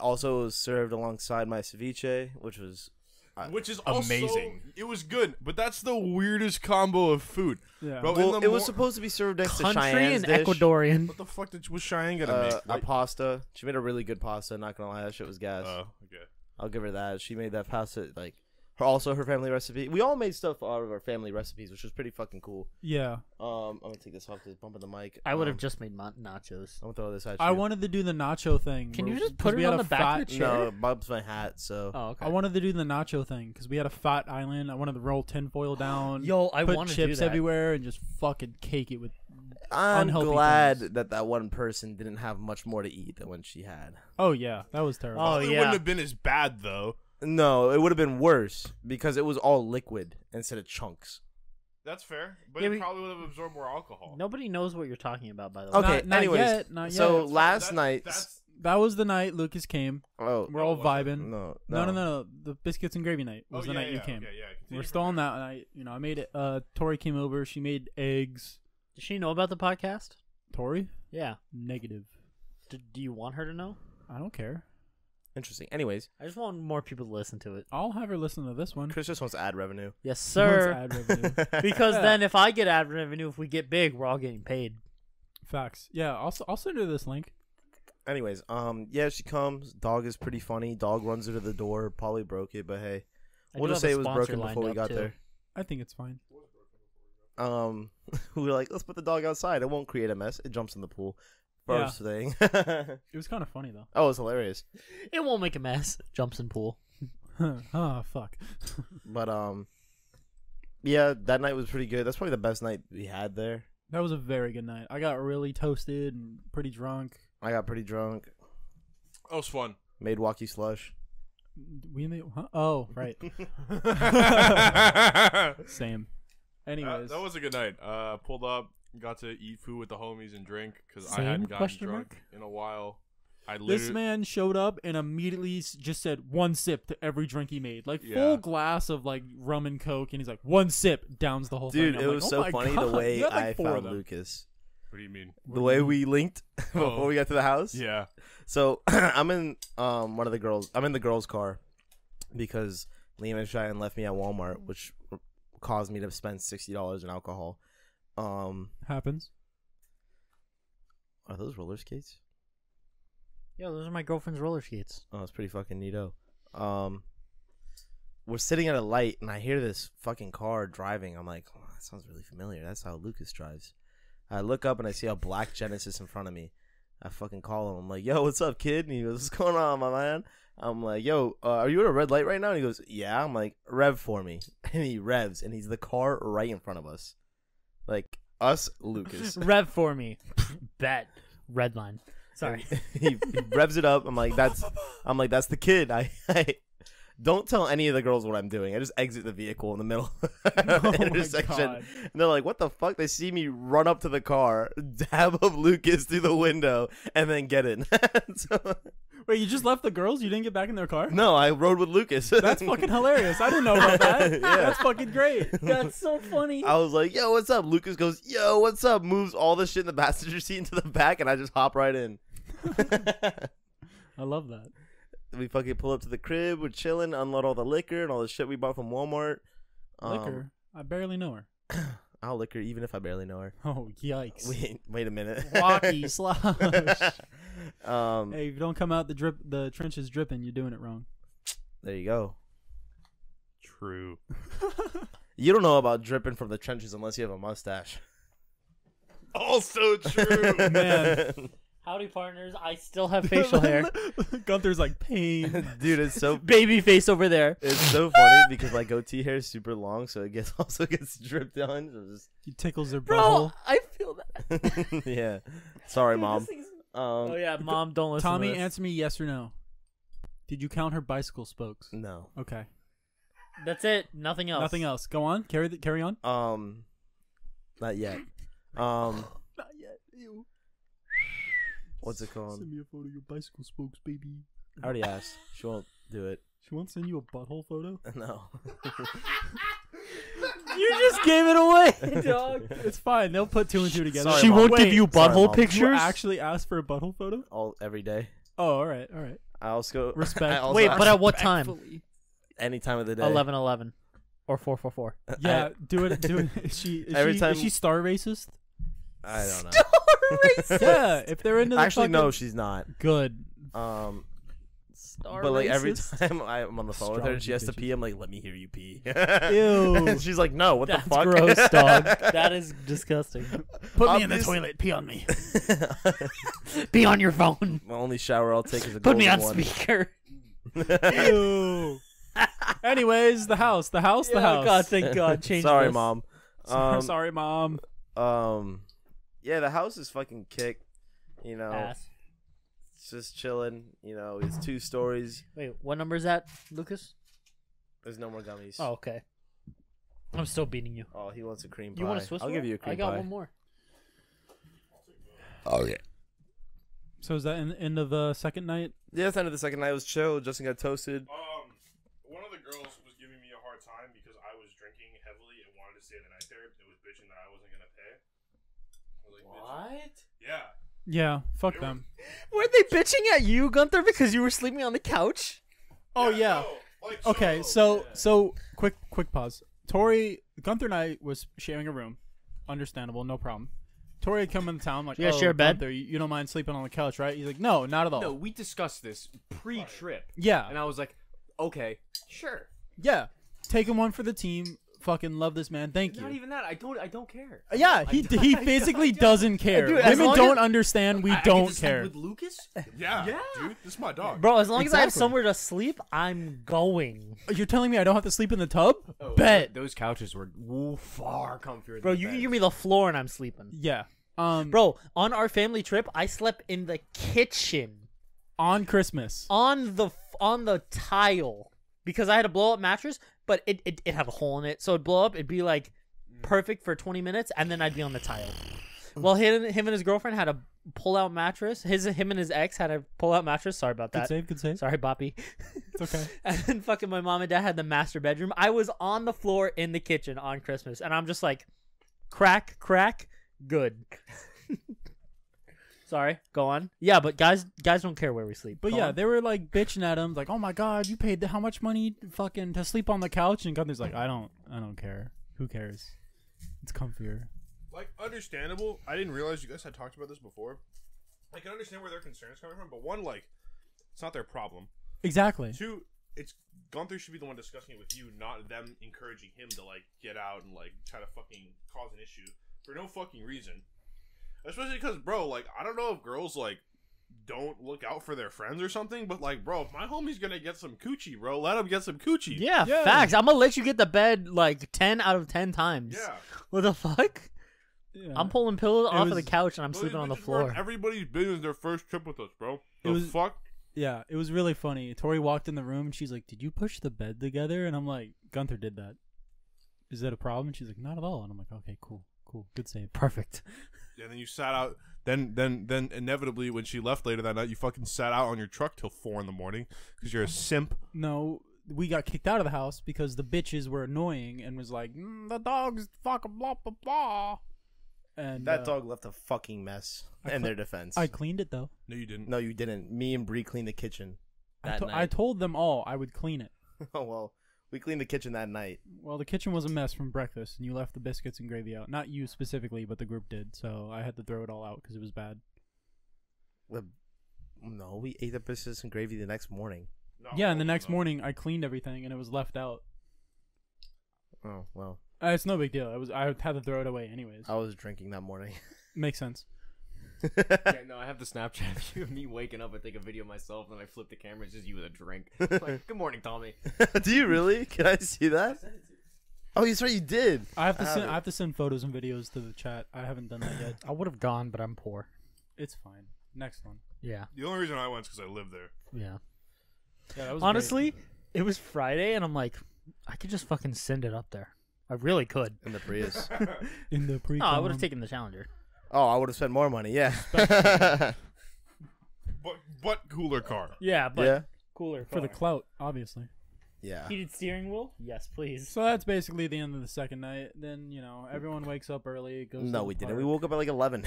Also served alongside my ceviche, which was which is amazing. Also, it was good, but that's the weirdest combo of food. Yeah. Bro, well, it was supposed to be served next to Cheyenne's dish. Ecuadorian. What the fuck was Cheyenne gonna make? Like, a pasta. She made a really good pasta. Not gonna lie, that shit was gas. Oh, okay. I'll give her that. She made that pasta like. Also, her family recipe. We all made stuff out of our family recipes, which was pretty fucking cool. Yeah. I'm gonna take this off because it's bumping the mic. I would have just made nachos. I'm gonna throw this at you. I wanted to do the nacho thing. Can you just put it on the back of the chair? No, Bob's my hat, so. Oh, okay. I wanted to do the nacho thing because we had a fat island. I wanted to roll tinfoil down. Yo, I want to do that. Put chips everywhere and just fucking cake it with. I'm glad that one person didn't have much more to eat than when she had. Oh yeah, that was terrible. Oh yeah. It wouldn't have been as bad though. No, it would have been worse because it was all liquid instead of chunks. That's fair, but yeah, it probably would have absorbed more alcohol. Nobody knows what you're talking about, by the way. Okay, not yet. So that's that was the night Lucas came. Oh, we're all vibing. No. The biscuits and gravy night was the night you came. Okay, yeah, we're still on that night. You know, I made it. Tori came over. She made eggs. Does she know about the podcast? Tori? Yeah. Negative. Do you want her to know? I don't care. Interesting. Anyways, I just want more people to listen to it. I'll have her listen to this one. Chris just wants ad revenue. Yes, sir. Ad revenue. Because then if I get ad revenue, if we get big, we're all getting paid. Facts. Yeah, I'll send her this link. Anyways, yeah, she comes. Dog is pretty funny. Dog runs her to the door. Probably broke it, but hey. We'll just say it was broken before we got there. I think it's fine. We were like, let's put the dog outside. It won't create a mess. It jumps in the pool. First thing. It was kind of funny, though. Oh, it was hilarious. It won't make a mess. Jumps in pool. Oh, fuck. But, yeah, that night was pretty good. That's probably the best night we had there. That was a very good night. I got really toasted and pretty drunk. I got pretty drunk. That was fun. Made Wocky Slush. We made... Huh? Oh, right. Same. Anyways. That was a good night. Pulled up. Got to eat food with the homies and drink because I hadn't gotten drunk in a while. This man showed up and immediately just said one sip to every drink he made. Like, full glass of, like, rum and Coke, and he's like, one sip, downs the whole thing. Dude, it was so funny the way I found Lucas. What do you mean? The way we linked before we got to the house? Yeah. So, I'm in I'm in the girls' car because Liam and Cheyenne left me at Walmart, which caused me to spend $60 in alcohol. Happens. Are those roller skates? Yeah, those are my girlfriend's roller skates. Oh, it's pretty fucking neato. We're sitting at a light, and I hear this fucking car driving. I'm like, oh, that sounds really familiar. That's how Lucas drives. I look up, and I see a black Genesis in front of me. I fucking call him. I'm like, yo, what's up, kid? And he goes, what's going on, my man? I'm like, yo, are you at a red light right now? And he goes, yeah. I'm like, rev for me. And he revs, and he's the car right in front of us. Like us, Lucas. Rev for me. Bet. Red line. Sorry. He revs it up. I'm like, that's the kid. I don't tell any of the girls what I'm doing. I just exit the vehicle in the middle intersection. And they're like, what the fuck? They see me run up to the car, dab up Lucas through the window, and then get in. So, wait, you just left the girls? You didn't get back in their car? No, I rode with Lucas. That's fucking hilarious. I didn't know about that. Yeah. That's fucking great. That's so funny. I was like, yo, what's up? Lucas goes, yo, what's up? Moves all the shit in the passenger seat into the back, and I just hop right in. I love that. We fucking pull up to the crib. We're chilling, unload all the liquor and all the shit we bought from Walmart. Liquor? I barely know her. I'll lick her even if I barely know her. Oh, yikes. Wait a minute. Wocky Slush. Hey, if you don't come out the trench is dripping, you're doing it wrong. There you go. True. You don't know about dripping from the trenches unless you have a mustache. Also true. Man. Howdy, partners. I still have facial hair. Gunther's like, pain. Dude, it's so... Baby face over there. It's so funny because my goatee hair is super long, so it also gets dripped on. So just... He tickles their butthole. Bro, I feel that. Yeah. Sorry, dude, Mom. Oh, yeah, Mom, don't listen to this. Tommy, answer me yes or no. Did you count her bicycle spokes? No. Okay. That's it. Nothing else. Nothing else. Go on. Carry on. Not yet. Not yet. Ew. What's it called? Send me a photo of your bicycle spokes, baby. I already asked. She won't do it. She won't send you a butthole photo? No. You just gave it away, dog. It's fine. They'll put two and two together. Sorry, she Mom. Won't Wait. Give you butthole Sorry, pictures? You actually ask for a butthole photo? Every day. Oh, all right. I also... Respect. Wait, but at what time? Any time of the day. 11:11 or 4:44. Yeah, do it. Is she star racist? I don't know. Star racist. Yeah, if they're into the actually fucking... no, she's not. Good. Star but like racist? Every time I'm on the phone with her and she has to pee, I'm like, let me hear you pee. Ew. And she's like, no, what the fuck? That's gross, dog. That is disgusting. Put me in the toilet. Pee on me. Pee on your phone. The only shower I'll take is a golden one. Put me on speaker. Ew. Anyways, the house. God, thank God. Sorry, this. Mom. Sorry, Mom. Yeah, the house is fucking kick. You know. Ass. It's just chilling, you know. It's 2 stories. Wait, what number is that, Lucas? There's no more gummies. Oh, okay. I'm still beating you. Oh, he wants a cream pie. You want a Swiss roll? I'll give you a cream pie. I got one more. Oh yeah. So is that in the end of the second night? Yeah, it's the end of the second night. It was chill. Justin got toasted. One of the girls was giving me a hard time because I was drinking heavily and wanted to stay the night there. It was bitching that I wasn't gonna pay. I was like, what? Yeah. Yeah, fuck them. Were they bitching at you, Gunther, because you were sleeping on the couch? Oh yeah. No, like, okay, so quick pause. Tori, Gunther and I was sharing a room. Understandable, no problem. Tori had come into town like, oh, share a bed? Gunther, you don't mind sleeping on the couch, right? He's like, no, not at all. No, we discussed this pre-trip. Yeah. And I was like, okay, sure. Yeah, taking one for the team. Fucking love this man. Thank you. Not even that. I don't care. Yeah, he basically doesn't care. Dude, women don't understand. We don't care. With Lucas? Yeah, dude, this is my dog. Bro, as long as I have somewhere to sleep, I'm going. You're telling me I don't have to sleep in the tub? Oh, bet. Those couches were far comfier. Bro, you can give me the floor and I'm sleeping. Yeah. Bro, on our family trip, I slept in the kitchen. On Christmas. On the tile. Because I had a blow-up mattress, but it had a hole in it. So it'd blow up. It'd be, like, perfect for 20 minutes, and then I'd be on the tile. Well, him and his girlfriend had a pull-out mattress. Him and his ex had a pull-out mattress. Sorry about that. Good save. Sorry, Boppy. It's okay. And then fucking my mom and dad had the master bedroom. I was on the floor in the kitchen on Christmas, and I'm just like, crack, good. Sorry, go on. Yeah, but guys don't care where we sleep. But yeah, they were like bitching at him, like, "Oh my God, you paid how much money fucking to sleep on the couch?" And Gunther's like, "I don't care. Who cares? It's comfier." Like, understandable. I didn't realize you guys had talked about this before. I can understand where their concerns coming from, but one, like, it's not their problem. Exactly. Two, it's Gunther should be the one discussing it with you, not them encouraging him to like get out and like try to fucking cause an issue for no fucking reason. Especially because, bro, like, I don't know if girls, like, don't look out for their friends or something, but, like, bro, if my homie's gonna get some coochie, bro, let him get some coochie. Yeah, facts. I'm gonna let you get the bed, like, 10 out of 10 times. Yeah. What the fuck? Yeah. I'm pulling pillows off of the couch and I'm sleeping on the floor. Everybody's been in their first trip with us, bro. Fuck? Yeah, it was really funny. Tori walked in the room and she's like, "Did you push the bed together?" And I'm like, "Gunther did that. Is that a problem?" And she's like, "Not at all." And I'm like, "Okay, cool. Good save. Perfect." And then you sat out. Then inevitably, when she left later that night, you fucking sat out on your truck till 4 in the morning because you're a simp. No, we got kicked out of the house because the bitches were annoying and was like, "The dog's fucking blah blah blah." And that dog left a fucking mess. In their defense, I cleaned it though. No, you didn't. Me and Bree cleaned the kitchen. That night. I told them all I would clean it. Oh well. We cleaned the kitchen that night. Well, the kitchen was a mess from breakfast, and you left the biscuits and gravy out. Not you specifically, but the group did, so I had to throw it all out because it was bad. No, we ate the biscuits and gravy the next morning. No, yeah, and the next morning, I cleaned everything, and it was left out. Oh, well. It's no big deal. I had to throw it away anyways. I was drinking that morning. Makes sense. Yeah, no, I have the Snapchat of you, me waking up. I take a video of myself, and then I flip the camera. It's just you with a drink. It's like, "Good morning, Tommy." Do you really? Can I see that? Oh, that's right, you did. I have to send photos and videos to the chat. I haven't done that yet. I would have gone, but I'm poor. It's fine. Next one. Yeah. The only reason I went is because I live there. Yeah. Yeah. That was honestly, it was Friday, and I'm like, I could just fucking send it up there. I really could. In the Prius. In the Prius. Oh, I would have taken the Challenger. Oh, I would have spent more money, yeah. but cooler car. Yeah, but cooler car. For the clout, obviously. Yeah. Heated steering wheel? Yes, please. So that's basically the end of the second night. Then, you know, everyone wakes up early. Goes no, we didn't. We woke up at like 11.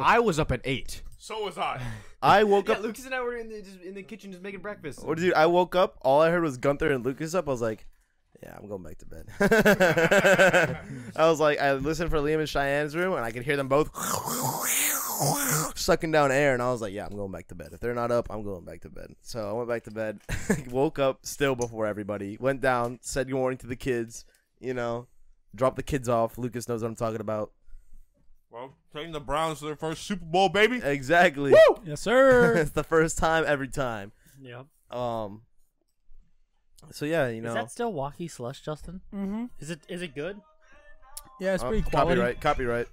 I was up at 8. So was I. I woke up. Lucas and I were in the kitchen just making breakfast. Oh, dude, I woke up. All I heard was Gunther and Lucas up. I was like, yeah, I'm going back to bed. I was like, I listened for Liam and Cheyenne's room, and I could hear them both sucking down air, and I was like, yeah, I'm going back to bed. If they're not up, I'm going back to bed. So I went back to bed, woke up still before everybody, went down, said good morning to the kids, you know, dropped the kids off. Lucas knows what I'm talking about. Well, taking the Browns to their first Super Bowl, baby. Exactly. Woo! Yes, sir. It's the first time every time. Yep. So yeah, you know. Is that still Wocky Slush, Justin? Mm-hmm. Is it good? Yeah, it's pretty quality. Copyright.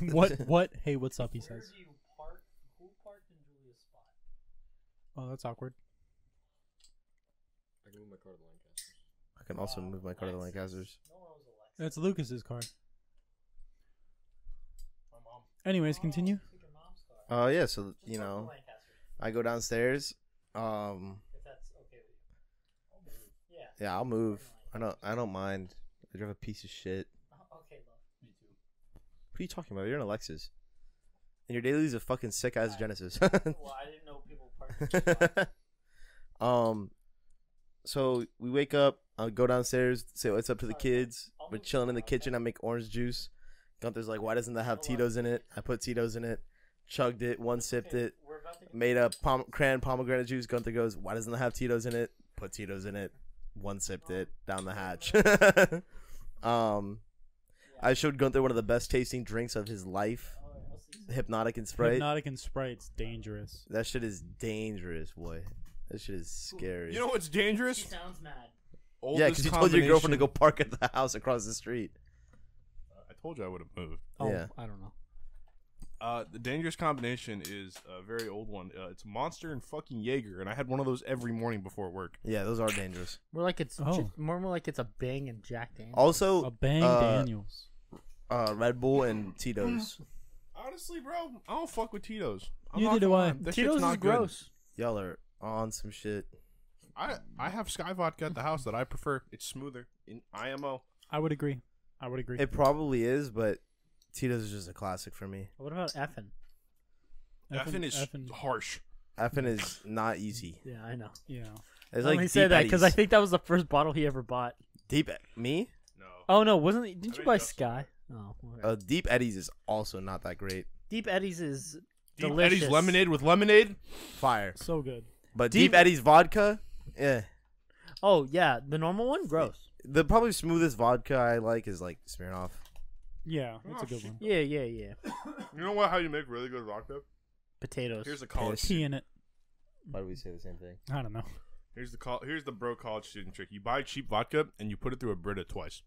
Hey, what's up? What? Hey, what's up? He says. Where do you park? Who parked in Julia's spot? Oh, that's awkward. I can move my car to the Lancasters. I can also move my car to the Lancasters. No one was Alexis. That's Lucas's car. My mom. Anyways, continue. Oh yeah, so you know, I go downstairs. If that's okay with you. I'll move. Yeah. Yeah, I'll move. I don't mind. I drive a piece of shit. Okay, love. Me too. What are you talking about? You're in a Lexus. And your daily's a fucking sick ass Genesis. Well, I didn't know people parked. So we wake up, I'll go downstairs, say what's up to the kids. We're chilling in the kitchen, I make orange juice. Gunther's like, why doesn't that have Tito's in it? I put Tito's in it, chugged it, one sipped it. Made a pomegranate juice. Gunther goes, why doesn't it have Tito's in it? Put Tito's in it. One sipped it. Down the hatch. I showed Gunther one of the best tasting drinks of his life. Hypnotic and Sprite. Hypnotic and Sprite's dangerous. That shit is dangerous, boy. That shit is scary. You know what's dangerous? He sounds mad. Yeah, because you told your girlfriend to go park at the house across the street. I told you I would have moved. Oh, yeah. I don't know. The dangerous combination is a very old one. It's Monster and fucking Jaeger, and I had one of those every morning before work. Yeah, those are dangerous. More like it's more like it's a Bang and Jack Daniels. Also, a Bang Daniels, Red Bull and Tito's. Honestly, bro, I don't fuck with Tito's. Neither do I. Tito's is gross. Y'all are on some shit. I have Sky Vodka at the house that I prefer. It's smoother in IMO. I would agree. It probably is, but Tito's is just a classic for me. What about Effin? Effin is harsh. Effin is not easy. Yeah, I know. Yeah, it's like say that because I think that was the first bottle he ever bought. Deep me? No. Oh no, wasn't it, didn't you buy Sky? Oh. Okay. Deep Eddies is also not that great. Deep Eddies is delicious. Deep Eddies lemonade with lemonade, fire. So good. But Deep Eddies vodka, yeah. Oh yeah, the normal one, gross. The probably smoothest vodka I like is like Smirnoff. Yeah, that's a good one. Yeah. You know what? How you make really good vodka? Potatoes. Here's a college tea in it. Why do we say the same thing? I don't know. Here's the bro college student trick. You buy cheap vodka and you put it through a Brita twice.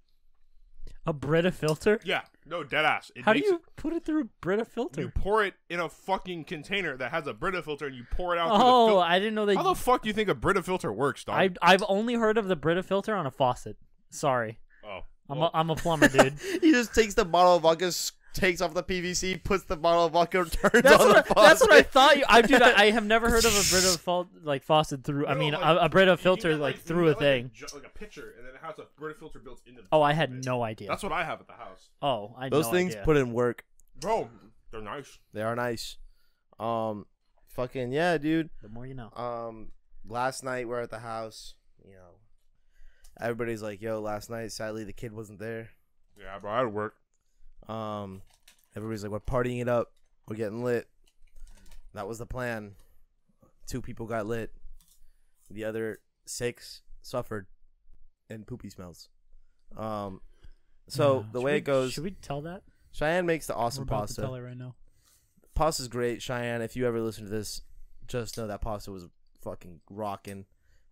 A Brita filter? Yeah. No, dead ass. How do you put it through a Brita filter? You pour it in a fucking container that has a Brita filter, and you pour it out. Oh, I didn't know that. How the fuck do you think a Brita filter works, dog? I've only heard of the Brita filter on a faucet. Sorry. Oh. I'm a plumber, dude. He just takes the bottle of vodka, takes off the PVC, puts the bottle of vodka, turns on the faucet. That's what I thought. I have never heard of a Brita faucet through. No, I mean, like, a Brita filter like through a thing. Like a pitcher, and then it has a Brita filter built into. Oh, I had no idea. That's what I have at the house. Oh, I know. Those things put in work, bro. They're nice. They are nice. Fucking yeah, dude. The more you know. Last night we're at the house. You know. Everybody's like, yo, last night, sadly, the kid wasn't there. Yeah, bro, I had to work. Everybody's like, we're partying it up. We're getting lit. That was the plan. 2 people got lit. The other 6 suffered and poopy smells. So the way it goes. Should we tell that? Cheyenne makes the awesome pasta. We're about to tell it right now. Pasta's great. Cheyenne, if you ever listen to this, just know that pasta was fucking rocking.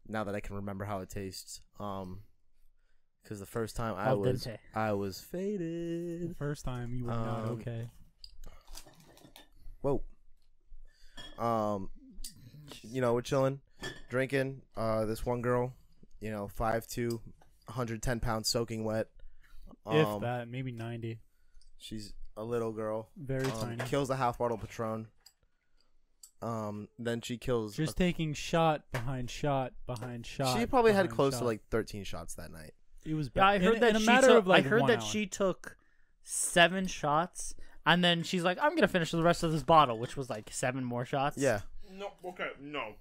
Now that I can remember how it tastes, because the first time I was faded. The first time you were not okay. Whoa. You know, we're chilling, drinking. This one girl, you know, 5'2", 110 pounds, soaking wet. If that, maybe 90. She's a little girl, very tiny. Kills the half bottle Patron. Then she kills. Just taking shot behind shot behind shot. She probably had close to like 13 shots that night. It was bad. Yeah, I heard that she took. I heard that she took 7 shots, and then she's like, "I'm gonna finish the rest of this bottle," which was like 7 more shots. Yeah. No. Okay. No.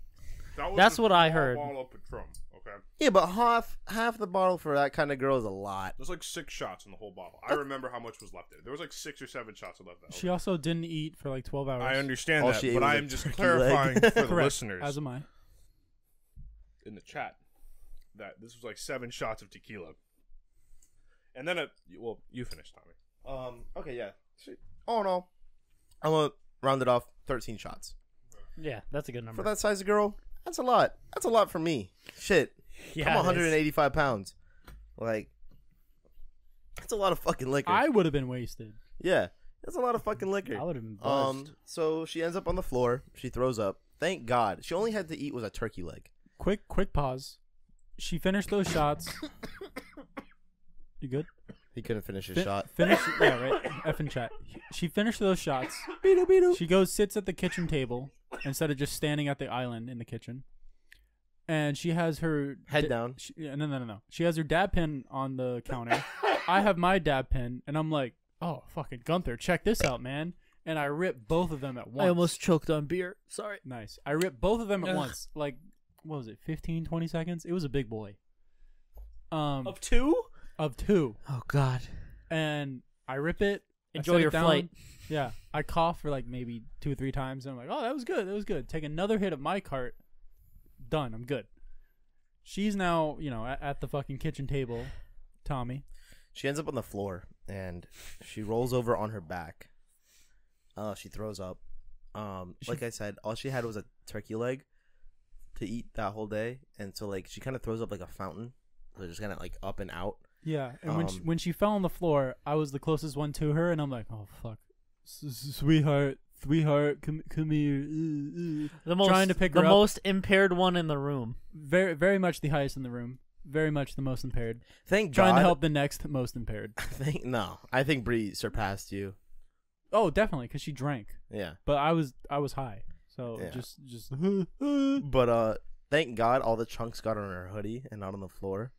That's what I heard. Okay. Yeah, but half the bottle for that kind of girl is a lot. There's like 6 shots in the whole bottle. I remember how much was left there. There was like 6 or 7 shots left. That she also didn't eat for like 12 hours. I understand that, but I am just clarifying for the listeners. As am I. In the chat, that this was like 7 shots of tequila, and then well, you finished, Tommy. Okay. Yeah. Oh no, I'm gonna round it off. 13 shots. Yeah, that's a good number for that size of girl. That's a lot. That's a lot for me. Shit. Yeah, I'm 185 pounds. Like, that's a lot of fucking liquor. I would have been wasted. Yeah. That's a lot of fucking liquor. I would have been buzzed. So she ends up on the floor. She throws up. Thank God. She only had to eat was a turkey leg. Quick pause. She finished those shots. You good? He couldn't finish his shot. Finish, yeah, right. Effing chat. She finished those shots. She goes, sits at the kitchen table instead of just standing at the island in the kitchen. And she has her head down. No. She has her dab pen on the counter. I have my dab pen, and I'm like, oh, fucking Gunther, check this out, man. And I rip both of them at once. I almost choked on beer. Sorry. Nice. I rip both of them at once. Like, what was it, 15, 20 seconds? It was a big boy. Of 2? Of 2. Oh, God. And I rip it. Enjoy your flight. Yeah. I cough for like maybe 2 or 3 times. And I'm like, oh, that was good. That was good. Take another hit of my cart. Done. I'm good. She's now, you know, at the fucking kitchen table. Tommy. She ends up on the floor. And she rolls over on her back. She throws up. Like I said, all she had was a turkey leg to eat that whole day. And so, like, she kind of throws up like a fountain. So just kind of like up and out. Yeah, and when she fell on the floor, I was the closest one to her, and I'm like, oh fuck, sweetheart, come here. Trying to pick her up. The most impaired one in the room. Very, very much the highest in the room. Very much the most impaired. Thank God. Trying to help the next most impaired. I think Bree surpassed you. Oh, definitely, because she drank. Yeah, but I was high, so yeah. just. But thank God all the chunks got on her hoodie and not on the floor.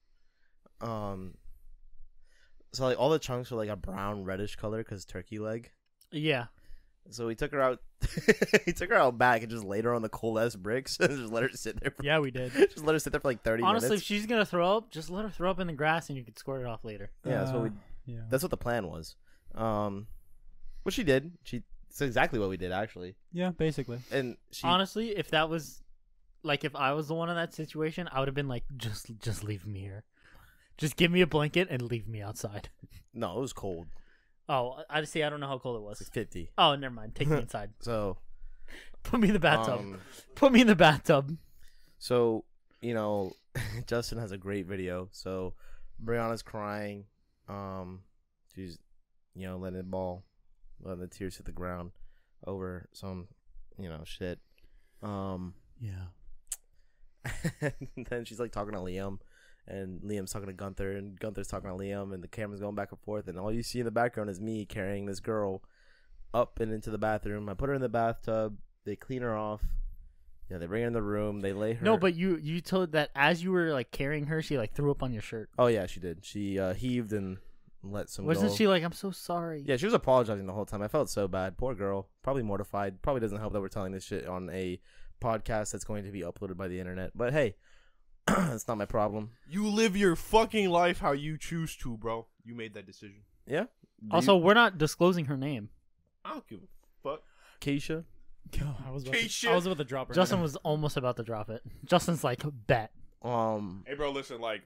So, like, all the chunks were, like, a brown reddish color because turkey leg. Yeah. So we took her out. He took her out back and just laid her on the cold-ass bricks and just let her sit there. Yeah, we did. Just let her sit there for, like, 30 minutes. Honestly, if she's going to throw up, just let her throw up in the grass and you could squirt it off later. Yeah, that's what we... Yeah. That's what the plan was. Which she did. It's exactly what we did, actually. Yeah, basically. And she... Honestly, if that was... Like, if I was the one in that situation, I would have been like, just leave me here. Just give me a blanket and leave me outside. No, it was cold. Oh, I don't know how cold it was. It's 50. Oh, never mind. Take me inside. So, put me in the bathtub. Put me in the bathtub. So, you know, Justin has a great video. So, Brianna's crying. She's, you know, letting it ball, letting the tears hit the ground over some, you know, shit. Yeah. And then she's like talking to Liam. And Liam's talking to Gunther, and Gunther's talking to Liam, and the camera's going back and forth, and all you see in the background is me carrying this girl up and into the bathroom. I put her in the bathtub. They clean her off. Yeah, they bring her in the room. They lay her. No, but you told that as you were like carrying her, she like threw up on your shirt. Oh yeah, she did. She heaved and let some. Wasn't she like, I'm so sorry? Yeah, she was apologizing the whole time. I felt so bad. Poor girl. Probably mortified. Probably doesn't help that we're telling this shit on a podcast that's going to be uploaded by the internet. But hey. It's not my problem. You live your fucking life how you choose to, bro. You made that decision. Yeah. Also, we're not disclosing her name. I don't give a fuck. Keisha. God, I was about to drop her. Justin was almost about to drop it. Justin's like, bet. Hey, bro, listen. Like,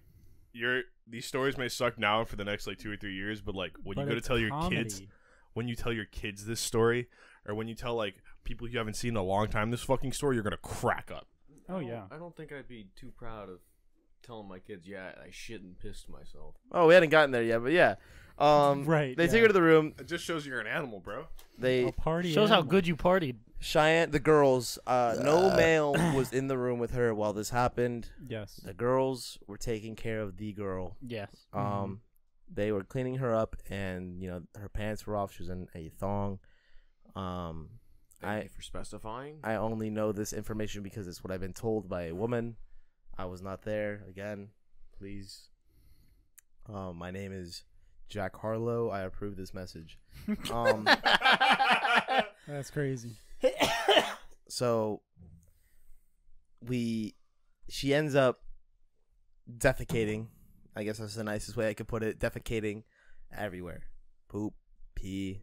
these stories may suck now for the next like 2 or 3 years, but like when you go to tell your kids, when you tell your kids this story, or when you tell like people you haven't seen in a long time this fucking story, you're gonna crack up. Oh, yeah. I don't think I'd be too proud of telling my kids, yeah, I shit and pissed myself. Oh, we hadn't gotten there yet, but yeah. Right. They take her to the room. It just shows you're an animal, bro. They party shows animal. How good you partied. Cheyenne, the girls, no male was in the room with her while this happened. Yes. The girls were taking care of the girl. Yes. They were cleaning her up, and, you know, her pants were off. She was in a thong. Thank you for specifying. I only know this information because it's what I've been told by a woman. I was not there. Again, please. My name is Jack Harlow. I approve this message. That's crazy. So she ends up defecating. I guess that's the nicest way I could put it. Defecating everywhere. Poop, pee,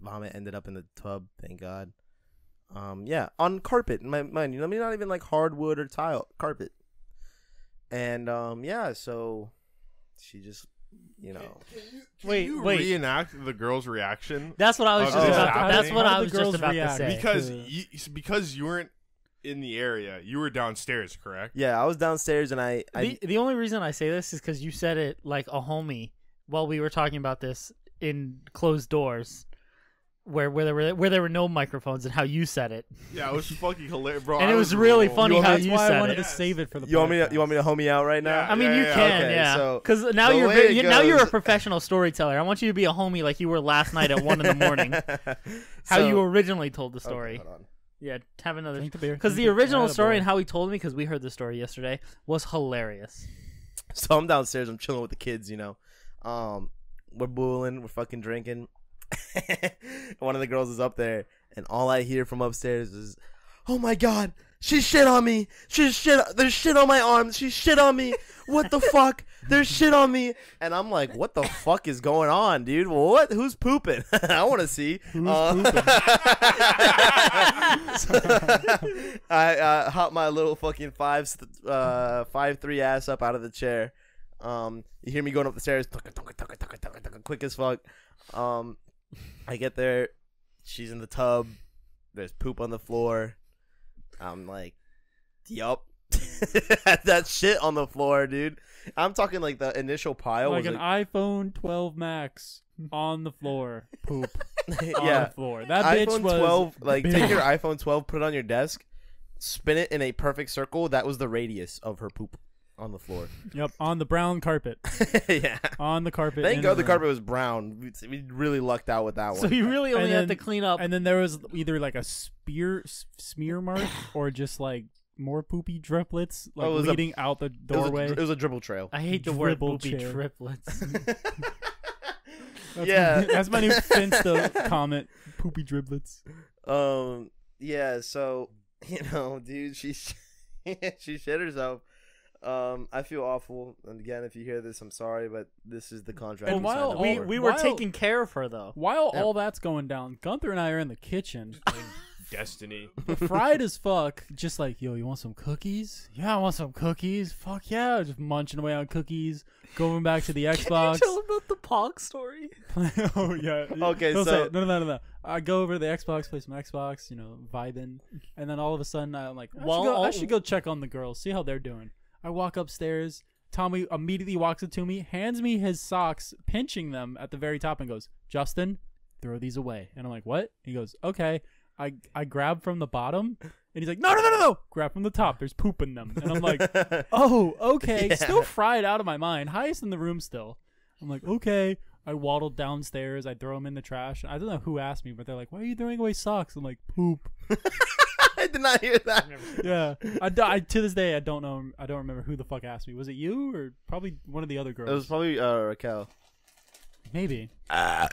vomit ended up in the tub, thank God. Yeah, on carpet, mind you. I mean, not even like hardwood or tile, carpet. And yeah, so she just, you know. Can you reenact the girl's reaction? That's what I was just about. That's what I was just about to say. Because you weren't in the area, you were downstairs, correct? Yeah, I was downstairs, and the only reason I say this is because you said it like a homie while we were talking about this in closed doors. Where there were no microphones and how you said it. Yeah, it was fucking hilarious, bro. And it was really funny how you said it. That's why I wanted to save it for the podcast. You want me to homie out right now? Yeah, I mean, you can, okay, yeah. Because so now you're a professional storyteller. I want you to be a homie like you were last night at 1 in the morning. How you originally told the story. Okay, hold on. Yeah, have another. Because the original story and how he told me, because we heard the story yesterday, was hilarious. So I'm downstairs. I'm chilling with the kids, you know. We're booling. We're fucking drinking. One of the girls is up there, and all I hear from upstairs is, "Oh my God, she shit on me. She shit. There's shit on my arms. She shit on me. What the fuck? There's shit on me." And I'm like, "What the fuck is going on, dude? What? Who's pooping? I want to see." Who's pooping? I hop my little fucking 5'3" ass up out of the chair. You hear me going up the stairs, quick as fuck. I get there, she's in the tub, there's poop on the floor. I'm like, yup. That shit on the floor, dude. I'm talking like the initial pile. Like was an iPhone 12 Max on the floor, poop. On the floor. That iPhone bitch was 12, like, big. Take your iPhone 12, put it on your desk, spin it in a perfect circle. That was the radius of her poop. On the floor. Yep, on the brown carpet. Yeah. On the carpet. Thank God the carpet was brown. We really lucked out with that one. So you really only had to clean up. And then there was either like a smear mark or just like more poopy driplets like leading out the doorway. It was a dribble trail. I hate the word poopy triplets. That's my new Finsta comment. Poopy driblets. Yeah, so, you know, dude, she shit herself. I feel awful, and again, if you hear this, I'm sorry, but this is the contract. And while we were taking care of her, though, all that's going down, Gunther and I are in the kitchen. Destiny, fried as fuck, just like, yo, you want some cookies? Yeah, I want some cookies. Fuck yeah, just munching away on cookies, going back to the Xbox. Can you tell about the Pog story? Oh yeah. Okay, no. I go over to the Xbox, play some Xbox, you know, vibing, and then all of a sudden I'm like, I should go check on the girls, see how they're doing. I walk upstairs. Tommy immediately walks up to me, hands me his socks, pinching them at the very top, and goes, "Justin, throw these away." And I'm like, "What?" He goes, "Okay." I grab from the bottom, and he's like, "No!" Grab from the top. There's poop in them, and I'm like, "Oh, okay." Yeah. Still fried out of my mind, highest in the room still. I'm like, "Okay." I waddled downstairs. I throw them in the trash. I don't know who asked me, but they're like, "Why are you throwing away socks?" I'm like, "Poop." I did not hear that. Yeah, I to this day I don't know. I don't remember who the fuck asked me. Was it you or probably one of the other girls? It was probably Raquel. Maybe. Tell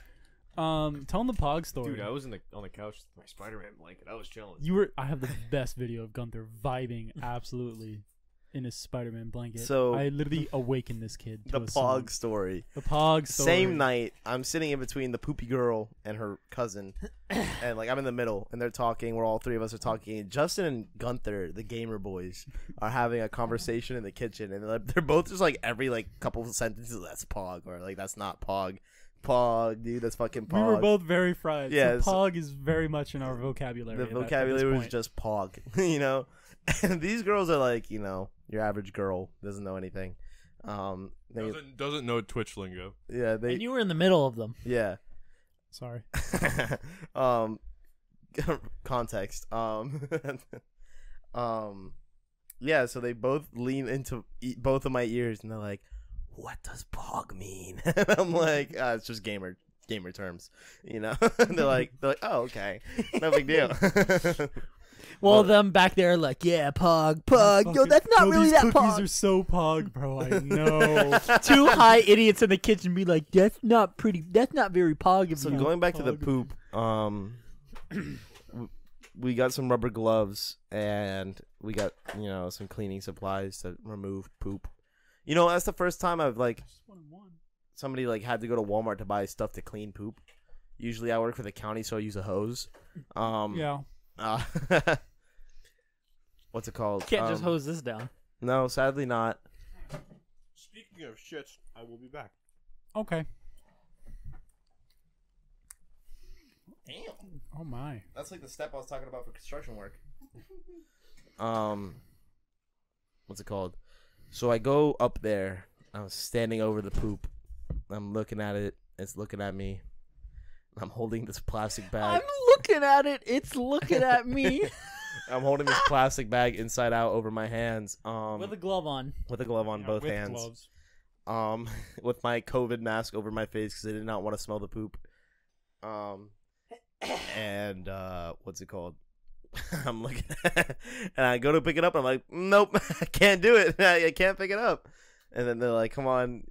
him the Pog story. Dude, I was on the couch with my Spider-Man blanket. I was chilling. You were. I have the best video of Gunther vibing absolutely in his Spider-Man blanket. So I literally awakened this kid. The Pog story. The Pog story. Same night, I'm sitting in between the poopy girl and her cousin, and like I'm in the middle, and they're talking. Where all three of us are talking. And Justin and Gunther, the gamer boys, are having a conversation in the kitchen, and they're both just like every like couple of sentences, "That's Pog," or like, "That's not Pog." Pog, dude, that's fucking Pog. We were both very fried. Yeah, so Pog is very much in our vocabulary. The vocabulary was just Pog, you know. And these girls are like, you know. Your average girl doesn't know anything. Doesn't know Twitch lingo. Yeah, and you were in the middle of them. Yeah. Sorry. Context. Yeah, so they both lean into both of my ears, and they're like, "What does Pog mean?" And I'm like, "It's just gamer gamer terms, you know. They're like, oh, okay, no big deal. Well, them back there, like, yeah, pog, pog. Yo, that's not really that pog. These cookies are so pog, bro. I know. Two high idiots in the kitchen be like, that's not pretty. That's not very pog. So going back to the poop, we got some rubber gloves and we got some cleaning supplies to remove poop. You know, that's the first time I've like somebody like had to go to Walmart to buy stuff to clean poop. Usually, I work for the county, so I use a hose. Yeah. What's it called? Can't just hose this down. No, sadly not. Speaking of shits, I will be back. Okay. Damn. Oh my. That's like the step I was talking about for construction work. What's it called? So I go up there. I'm standing over the poop. I'm looking at it. It's looking at me. I'm holding this plastic bag. I'm looking at it. It's looking at me. I'm holding this plastic bag inside out over my hands. With a glove on. With a glove on both hands. Gloves. With my COVID mask over my face because I did not want to smell the poop. And what's it called? I'm looking at it, and I go to pick it up. And I'm like, nope, I can't do it. I can't pick it up. And then they're like, come on,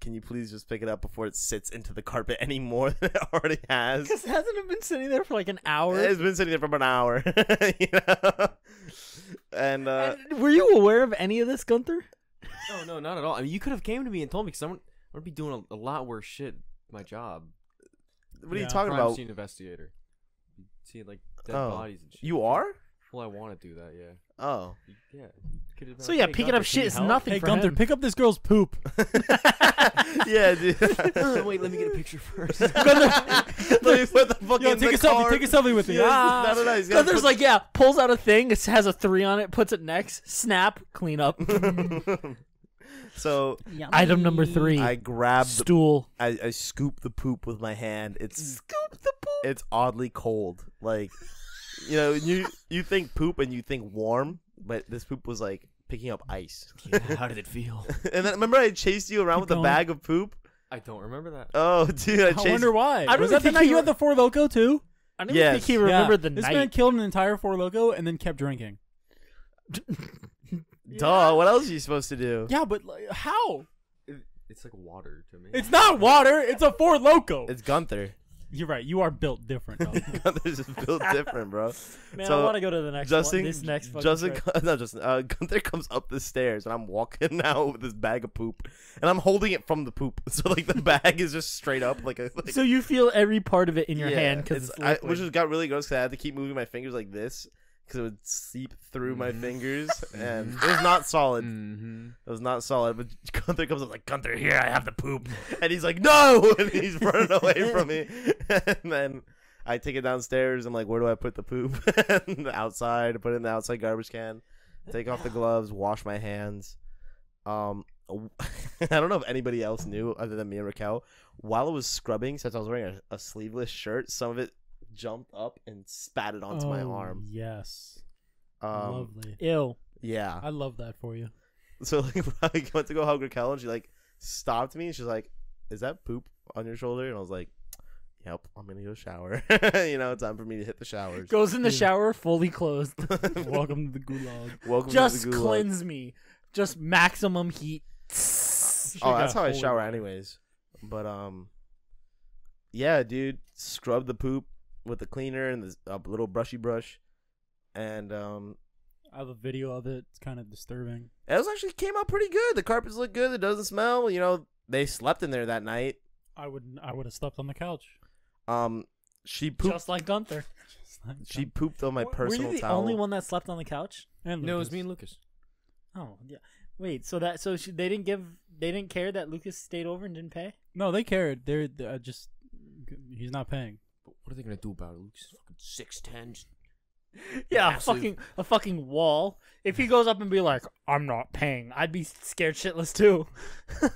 can you please just pick it up before it sits into the carpet any more than it already has? Because hasn't it been sitting there for like an hour? It's been sitting there for about an hour. And were you aware of any of this, Gunther? No, no, not at all. I mean, you could have came to me and told me because I'm going to be doing a lot worse shit at my job. What are you talking about? I'm a scene investigator. See, like, dead bodies and shit. You are? Well, I want to do that, yeah. Oh. Yeah. So, yeah, picking up shit is nothing for him. Hey, Gunther, pick up this girl's poop. Yeah, dude. Wait, let me get a picture first. Gunther, what the fuck? Yo, take a selfie with me. Ah. Gunther's like, yeah, pulls out a thing, it has a 3 on it, puts it next, snap, clean up. So, item number 3. I grab the stool. I scoop the poop with my hand. Scoop the poop? It's oddly cold. Like... You know, you think poop and you think warm, but this poop was like picking up ice. Yeah, how did it feel? And then remember I chased you around with a bag of poop? I don't remember that. Oh, dude, I chased... wonder why. Was that the night you had the Four Loco too? I don't even think he remembered the night. This man killed an entire Four Loco and then kept drinking. Duh, what else are you supposed to do? Yeah, but like, how? It's like water to me. It's not water. It's a Four Loco. It's Gunther. You're right. You are built different, though. This is built different, bro. Man, so, I want to go to the next one. This next fucking trip. No, Justin. Gunther comes up the stairs, and I'm walking now with this bag of poop, and I'm holding it from the poop. So, like, the bag is just straight up. Like so you feel every part of it in your hand. Because which just got really gross because I had to keep moving my fingers like this because it would seep through my fingers, and it was not solid. It was not solid. But Gunther comes up like, Gunther, here, I have the poop. And he's like, no! And he's running away from me. And then I take it downstairs. I'm like, where do I put the poop? Outside. I put it in the outside garbage can. Take off the gloves. Wash my hands. I don't know if anybody else knew other than me and Raquel. While I was scrubbing, since I was wearing a sleeveless shirt, some of it jumped up and spatted onto my arm. Yes. Lovely. Ew. Yeah. I love that for you. So I went to go hug Raquel, and she stopped me, and she's like, is that poop on your shoulder? And I was like, yep, I'm gonna go shower. Time for me to hit the showers. Goes in the shower fully closed. Welcome to the gulag. Welcome to the gulag. Just cleanse me. Just maximum heat. Oh, that's how I shower anyways. But yeah, dude, scrub the poop with the cleaner and the little brushy brush. And I have a video of it. It's kind of disturbing. It was actually came out pretty good. The carpets look good. It doesn't smell. You know, they slept in there that night. I would have slept on the couch. She pooped just like Gunther. She pooped on my personal towel. Were you the only one that slept on the couch? And Lucas. No, it was me and Lucas. Oh yeah. Wait, so that they didn't care that Lucas stayed over and didn't pay? No, they cared. They're just he's not paying. But what are they gonna do about it? Lucas is fucking 6'10". Yeah, a fucking wall. If he goes up and be like, I'm not paying, I'd be scared shitless too.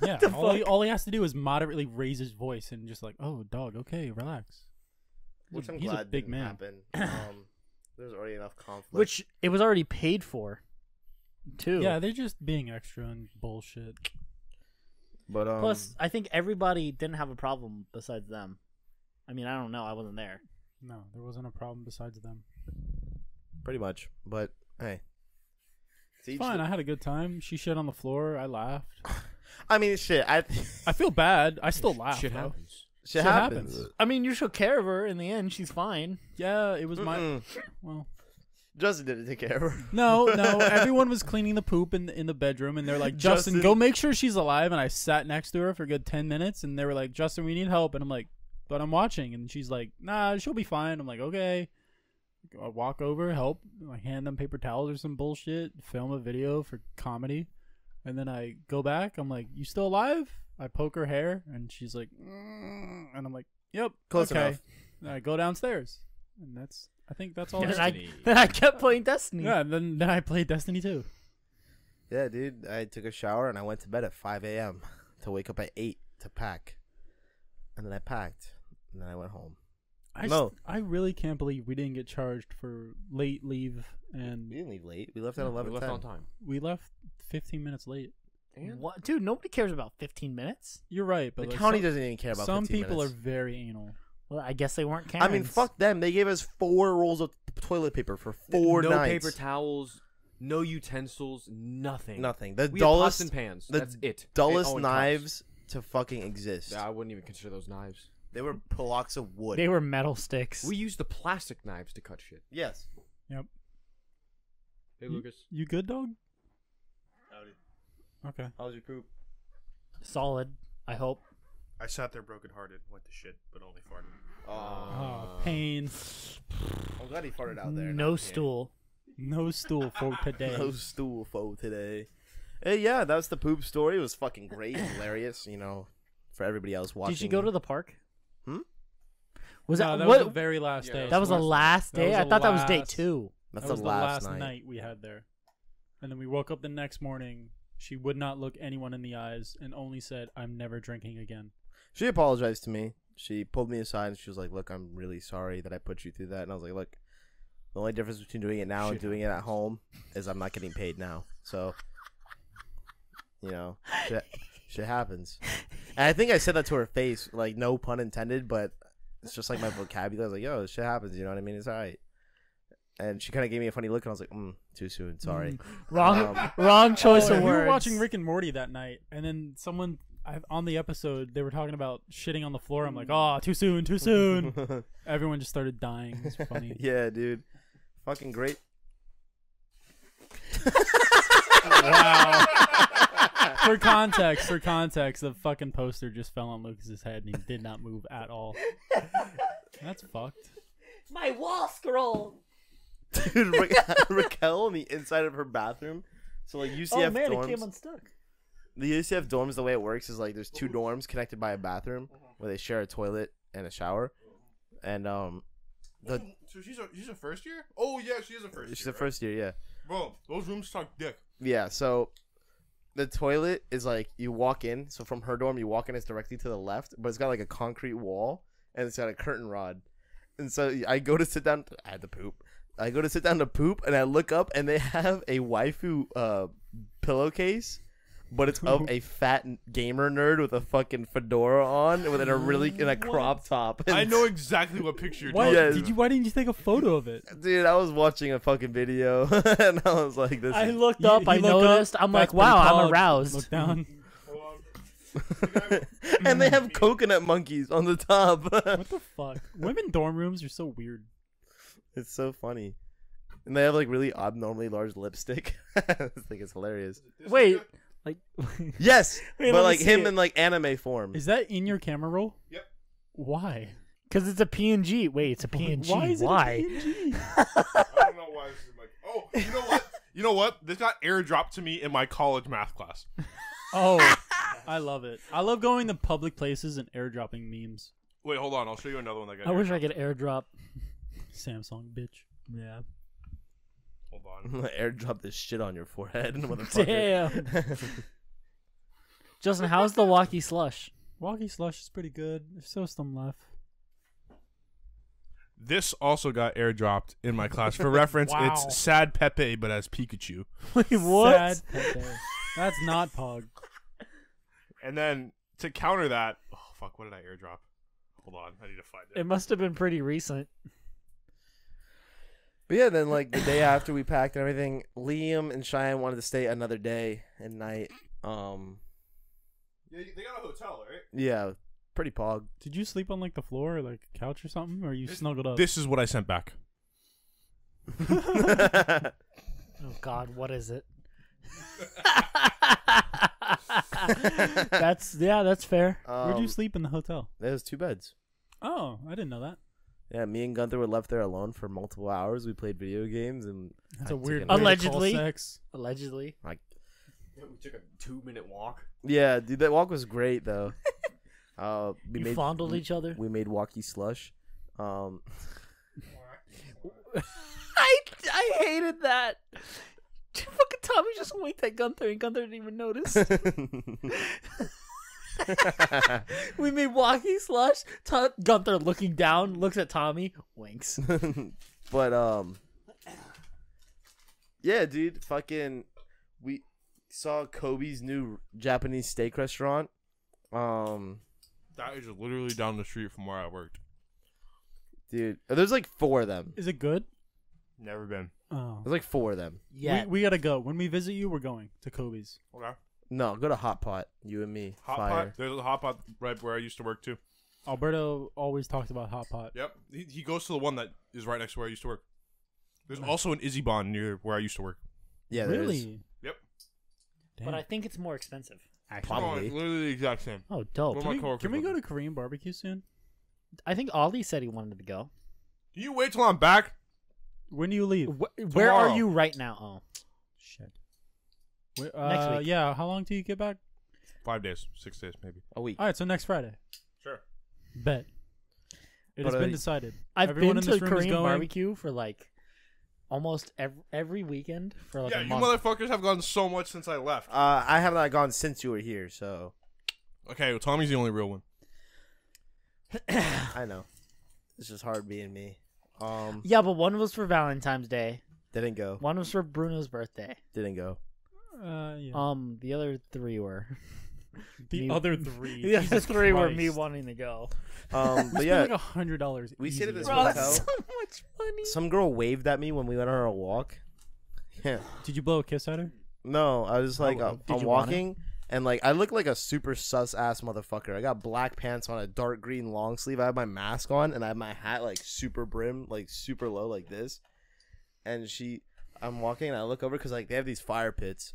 Yeah, all he has to do is moderately raise his voice and just like, oh, dog, okay, relax. Which I'm glad a big didn't man. Happen. There's already enough conflict. Which it was already paid for, too. Yeah, they're just being extra and bullshit. But plus, I think everybody didn't have a problem besides them. I mean, I don't know. I wasn't there. No, there wasn't a problem besides them. Pretty much. But hey, it's fine. I had a good time. She shit on the floor. I laughed. I mean, shit. I feel bad. I still laugh. Shit happens. Shit happens. I mean, you took care of her in the end. She's fine. Yeah, it was my. Well, Justin didn't take care of her. No. Everyone was cleaning the poop in the bedroom, and they're like, Justin, go make sure she's alive. And I sat next to her for a good 10 minutes, and they were like, Justin, we need help. And I'm like, but I'm watching. And she's like, nah, she'll be fine. I'm like, okay. I walk over, help. I hand them paper towels or some bullshit. Film a video for comedy, and then I go back. I'm like, you still alive? I poke her hair, and she's like, and I'm like, yep, close enough. And I go downstairs, and that's. I think that's all. Then I kept playing Destiny. Yeah, and then I played Destiny too. Yeah, dude. I took a shower and I went to bed at 5 a.m. to wake up at 8 to pack, and then I packed, and then I went home. I really can't believe we didn't get charged for late leave, and we didn't leave late. We left at 11. We left on time. We left 15 minutes late. And? What, dude? Nobody cares about 15 minutes. You're right, but the county doesn't even care about. Some 15 people minutes. Are very anal. Well, I guess they weren't Karens. I mean, fuck them. They gave us 4 rolls of toilet paper for 4 nights. No paper towels, no utensils, nothing. Nothing. The dullest pots and pans. That's it. Dullest knives to fucking exist. Yeah, I wouldn't even consider those knives. They were blocks of wood. They were metal sticks. We used the plastic knives to cut shit. Yes. Yep. Hey, Lucas. You good, dog? Howdy. Okay. How was your poop? Solid, I hope. I sat there brokenhearted, went to shit, but only farted. Oh, pain. I'm glad he farted out there. No stool. No stool for today. No stool for today. Hey, yeah, that's the poop story. It was fucking great, hilarious, you know, for everybody else watching. Did you go to the park? Hmm? That was the very last day. That was the last day? I thought that was day 2. That's the last night we had there. And then we woke up the next morning. She would not look anyone in the eyes and only said, I'm never drinking again. She apologized to me. She pulled me aside and she was like, look, I'm really sorry that I put you through that. And I was like, look, the only difference between doing it now and doing it at home is I'm not getting paid now. So, you know, shit happens. And I think I said that to her face, like, no pun intended, but it's just like my vocabulary. I was like, yo, shit happens. You know what I mean? It's all right. And she kind of gave me a funny look, and I was like, too soon. Sorry. Wrong choice of words. We were watching Rick and Morty that night, and then someone... on the episode, they were talking about shitting on the floor. I'm like, oh, too soon, too soon. Everyone just started dying. It's funny. Yeah, dude. Fucking great. Wow. For context, the fucking poster just fell on Lucas's head, and he did not move at all. That's fucked. My wall scroll. Dude, Raquel on the inside of her bathroom. So, like, UCF dorms. Oh, man, it came unstuck. The UCF dorms, the way it works is like there's 2 dorms connected by a bathroom where they share a toilet and a shower, and so she's a first year. Oh yeah, she is a first year. She's a first year, yeah. Bro, those rooms suck dick. Yeah, so the toilet is like you walk in. So from her dorm, you walk in, it's directly to the left, but it's got like a concrete wall and it's got a curtain rod, and so I go to sit down. I had to poop. I go to sit down to poop, and I look up, and they have a waifu pillowcase. But it's of a fat gamer nerd with a fucking fedora on, with in a crop top. And I know exactly what picture you're talking about. Why didn't you take a photo of it? Dude, I was watching a fucking video, and I was like, "This." I looked up. I noticed. I'm like, "Wow, I'm aroused." Look down. And they have coconut monkeys on the top. What the fuck? Women dorm rooms are so weird. It's so funny. And they have like really abnormally large lipstick. I think it's hilarious. Wait. Like yes, wait, but like him in like anime form. Is that in your camera roll? Yep. Why? Because it's a PNG. Wait, it's a PNG. Why? Is why? It a PNG? I don't know why. This is like, oh, you know what? You know what? This got airdropped to me in my college math class. Oh, I love it. I love going to public places and airdropping memes. Wait, hold on. I'll show you another one that got. I wish I could airdrop. Samsung, bitch. Yeah. Hold on. I'm gonna airdrop this shit on your forehead, motherfucker. Damn. Justin, how's the Wocky Slush? Wocky Slush is pretty good. There's still some left. This also got airdropped in my class. For reference, wow. It's Sad Pepe, but as Pikachu. Wait, what? Sad Pepe. That's not Pog. And then to counter that, oh fuck, what did I airdrop? Hold on, I need to find it. It must have been pretty recent. But yeah, then like the day after we packed and everything, Liam and Cheyenne wanted to stay another day and night. Yeah, they got a hotel, right? Yeah, pretty pog. Did you sleep on like the floor or like a couch or something, or you snuggled up? This is what I sent back. Oh God, what is it? that's fair. Where'd you sleep in the hotel? There's 2 beds. Oh, I didn't know that. Yeah, me and Gunther were left there alone for multiple hours. We played video games and that's a weird allegedly sex. Allegedly, like yeah, we took a 2-minute walk. Yeah, dude, that walk was great though. We fondled each other. We made Wocky Slush. I hated that. Fucking Tommy just winked at Gunther and Gunther didn't even notice. We made Wocky Slush. Gunther looking down, looks at Tommy, winks. But yeah, dude, fucking we saw Kobe's new Japanese steak restaurant. That is literally down the street from where I worked. Dude, there's like 4 of them. Is it good? Never been. Oh. There's like 4 of them. Yeah, we gotta go. When we visit you, we're going to Kobe's. Okay. No, go to Hot Pot. You and me. Hot Fire. Pot. There's a Hot Pot right where I used to work too. Alberto always talked about Hot Pot. Yep. He goes to the one that is right next to where I used to work. There's also an Izzy Bond near where I used to work. Yeah. Really? Yep. Damn. But I think it's more expensive. Actually. Probably. Oh, literally the exact same. Oh, dope. Can we go to Korean barbecue soon? I think Ollie said he wanted to go. Can you wait till I'm back? When do you leave? Where are you right now? Oh, shit. Next week. Yeah, how long do you get back? 5 days, 6 days, maybe. A week. All right, so next Friday. Sure. Bet. It has been decided. Everyone in this room is going to Korean barbecue for like almost every weekend for like a month. You motherfuckers have gone so much since I left. I have not gone since you were here, so. Okay, well, Tommy's the only real one. I know. It's just hard being me. Yeah, but one was for Valentine's Day. Didn't go. One was for Bruno's birthday. Didn't go. Yeah. The other 3 were. The other 3 were me wanting to go. But yeah, like $100. We stayed at this hotel. That's so much money. Some girl waved at me when we went on our walk. Yeah. Did you blow a kiss at her? No, I was just like, I'm walking, and like I look like a super sus ass motherfucker. I got black pants on, a dark green long sleeve. I have my mask on, and I have my hat like super brim, like super low, like this. And I'm walking, and I look over because like they have these fire pits.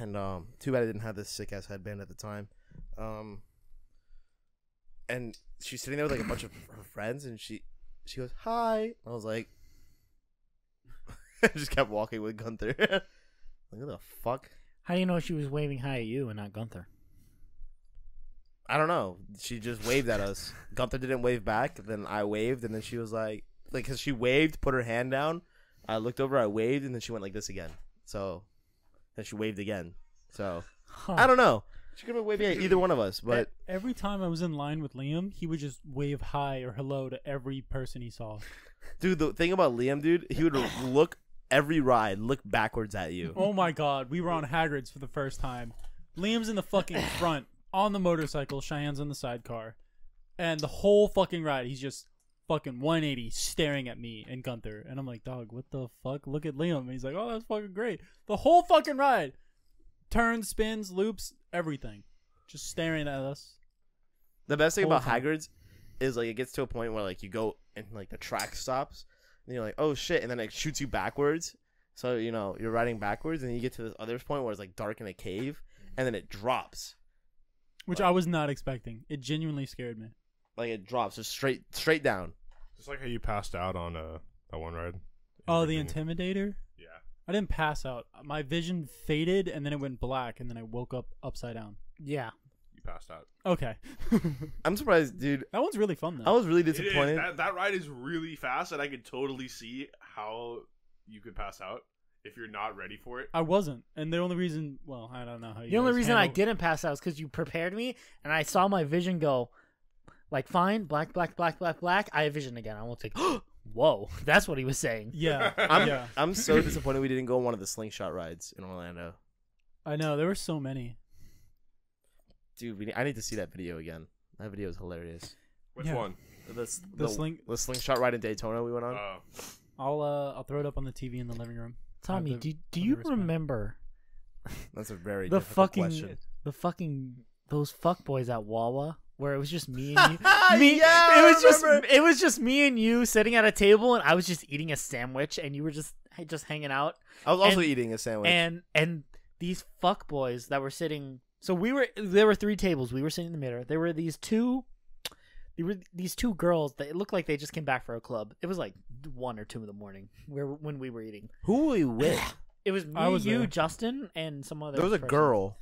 And too bad I didn't have this sick ass headband at the time. And she's sitting there with like a bunch of her friends, and she goes, "Hi." And I was like, I just kept walking with Gunther. Like, what the fuck? How do you know she was waving hi at you and not Gunther? I don't know. She just waved at us. Gunther didn't wave back. Then I waved, and then she was like, because she waved, put her hand down. I looked over, I waved, and then she went like this again. So. And she waved again. So, I don't know. She could have been waving at either one of us. But every time I was in line with Liam, he would just wave hi or hello to every person he saw. Dude, the thing about Liam, dude, he would look every ride, look backwards at you. Oh, my God. We were on Hagrid's for the first time. Liam's in the fucking front on the motorcycle. Cheyenne's on the sidecar. And the whole fucking ride, he's just fucking 180 staring at me and Gunther, and I'm like, dog, what the fuck? Look at Liam. And he's like, oh, that's fucking great. The whole fucking ride, turns, spins, loops, everything, just staring at us. The best thing about Hagrid's is like it gets to a point where like you go and like the track stops, and you're like, oh shit, and then it shoots you backwards. So you know you're riding backwards, and you get to this other point where it's like dark in a cave, and then it drops, which I was not expecting. It genuinely scared me. Like it drops just straight down. It's like how you passed out on that one ride. Oh, the Intimidator? Yeah. I didn't pass out. My vision faded, and then it went black, and then I woke up upside down. Yeah. You passed out. Okay. I'm surprised, dude. That one's really fun, though. I was really disappointed. That ride is really fast, and I could totally see how you could pass out if you're not ready for it. I wasn't. And the only reason, well, I don't know how you The only reason I didn't pass out is because you prepared me, and I saw my vision go... Like, fine, black, black, black, black, black. I have vision again. I won't take. Whoa, that's what he was saying. Yeah. I'm so disappointed we didn't go on one of the slingshot rides in Orlando. I know. There were so many. Dude, I need to see that video again. That video is hilarious. Which one? The slingshot ride in Daytona we went on. I'll throw it up on the TV in the living room. Tommy, do you remember? That's a very difficult question. Those fuckboys at Wawa, where it was just me and you. Yeah, it was just me and you sitting at a table, and I was just eating a sandwich, and you were just hanging out. I was also eating a sandwich, and these fuckboys that were sitting. So there were three tables. We were sitting in the middle. There were these two girls that it looked like they just came back for a club. It was like 1 or 2 in the morning when we were eating. Who were we with? It was me, you, there. Justin, and some other. There was a girl.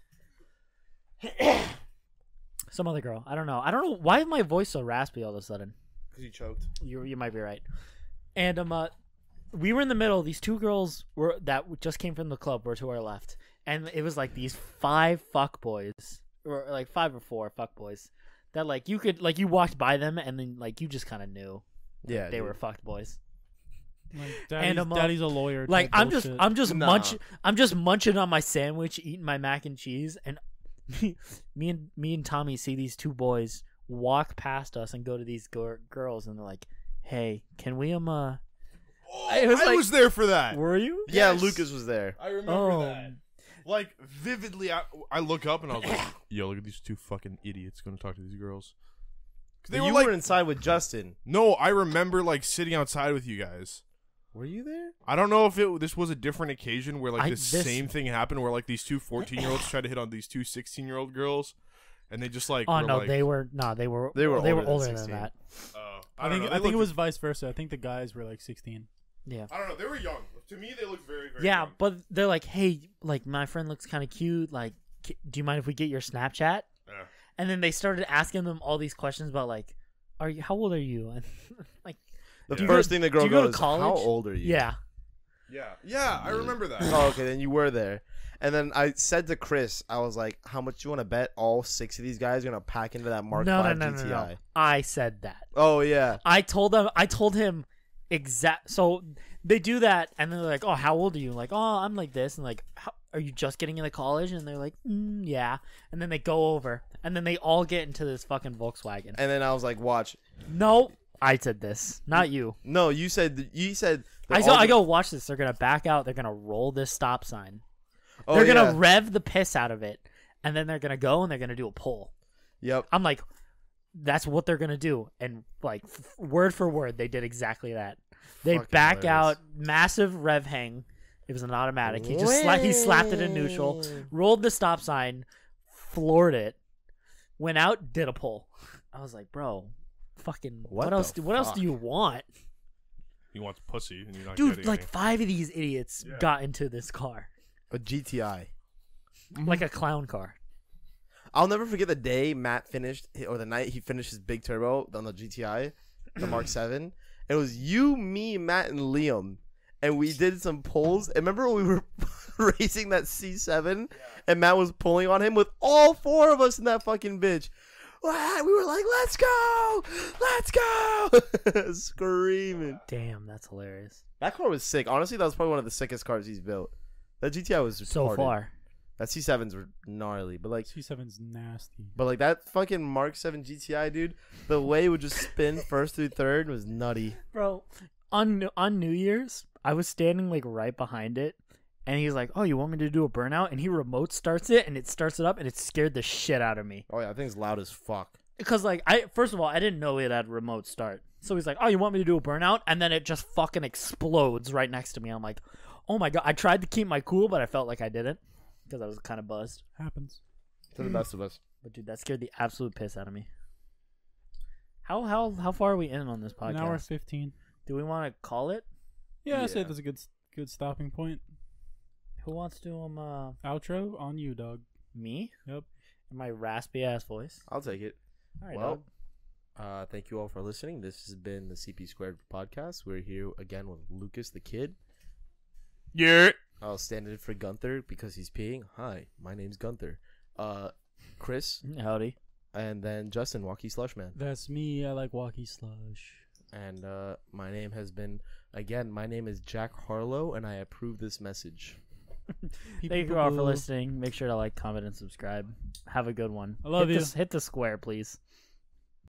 Some other girl. I don't know. Why is my voice so raspy all of a sudden? Because you choked. You might be right. And we were in the middle. These two girls that just came from the club were to our left. And it was like these 5 fuckboys, or like 5 or 4 fuckboys, that like you could you walked by them and then like you just kind of knew, yeah, they were fuckboys. Like daddy's a lawyer. Like I'm just munching on my sandwich, eating my mac and cheese, and me and Tommy see these two boys walk past us and go to these girls, and they're like, "Hey, can we Oh, I was there for that. Were you? Yeah, yes. Lucas was there. I remember that. Like, vividly, I look up and I was like, yo, look at these two fucking idiots going to talk to these girls. You were inside with Justin. No, I remember, like, sitting outside with you guys. Were you there? I don't know if this was a different occasion where, like, this same thing happened where, like, these two 14-year-olds tried to hit on these two 16-year-old girls, and they just, like... Oh, no, like, they were older than that. I think it was vice versa. I think the guys were, like, 16. Yeah, I don't know. They were young. To me, they looked very, very. Yeah, young. But they're like, "Hey, like my friend looks kind of cute. Like, do you mind if we get your Snapchat?" Yeah. And then they started asking them all these questions about like, "Are you? How old are you?" And like, the first thing the girl goes, "How old are you?" Yeah. Yeah. I remember that. Oh, okay. Then you were there, and then I said to Chris, I was like, "How much do you want to bet all 6 of these guys are gonna pack into that Mark V GTI?" No. I said that. Oh yeah. I told him. Exact. So they do that, and then they're like, "Oh, how old are you?" And like, "Oh, I'm like this," and like, "How, are you just getting into college?" And they're like, "Yeah." And then they go over, and then they all get into this fucking Volkswagen. And then I was like, "Watch." No, I said this, not you. No, you said I go, "Watch this. They're gonna back out. They're gonna roll this stop sign. Oh, they're gonna rev the piss out of it, and then they're gonna go and they're gonna do a pull." Yep. I'm like, that's what they're gonna do, and like word for word, they did exactly that. They fucking back hilarious. Out, massive rev hang. It was an automatic. He just slapped it in neutral, rolled the stop sign, floored it, went out, did a pull. I was like, bro, fucking what else do you want? He wants pussy, and you're not getting anything. Dude, like 5 of these idiots got into this car, a GTI, like a clown car. I'll never forget the day Matt finished, or the night he finished his big turbo on the GTI, the Mark 7. It was you, me, Matt, and Liam, and we did some pulls. And remember when we were racing that C7, and Matt was pulling on him with all 4 of us in that fucking bitch? We were like, "Let's go! Let's go!" Screaming. Damn, that's hilarious. That car was sick. Honestly, that was probably one of the sickest cars he's built. That GTI was retarded. So far. That C7s were gnarly, but like C7's nasty. But like that fucking Mark 7 GTI, dude, the way it would just spin first through third was nutty. Bro, on New Year's, I was standing like right behind it, and he's like, "Oh, you want me to do a burnout?" And he remote starts it, and it starts it up, and it scared the shit out of me. Oh yeah, that thing's loud as fuck. Because like first of all, I didn't know it had remote start, so he's like, "Oh, you want me to do a burnout?" And then it just fucking explodes right next to me. I'm like, oh my god! I tried to keep my cool, but I felt like I didn't. Because I was kind of buzzed. Happens to the best of us. But dude, that scared the absolute piss out of me. How far are we in on this podcast? 1 hour 15. Do we want to call it? Yeah, I say that's a good stopping point. Who wants to outro on you, dog? Me? Yep. And my raspy ass voice. I'll take it. All right. Well, thank you all for listening. This has been the CP Squared podcast. We're here again with Lucas the Kid. Yeah. I'll stand in for Gunther because he's peeing. Hi, my name's Gunther. Chris. Howdy. And then Justin, Wocky Slush Man. That's me. I like Wocky Slush. And my name has been, again, my name is Jack Harlow, and I approve this message. Thank you all for listening. Make sure to like, comment, and subscribe. Have a good one. I love you. Hit the square, please.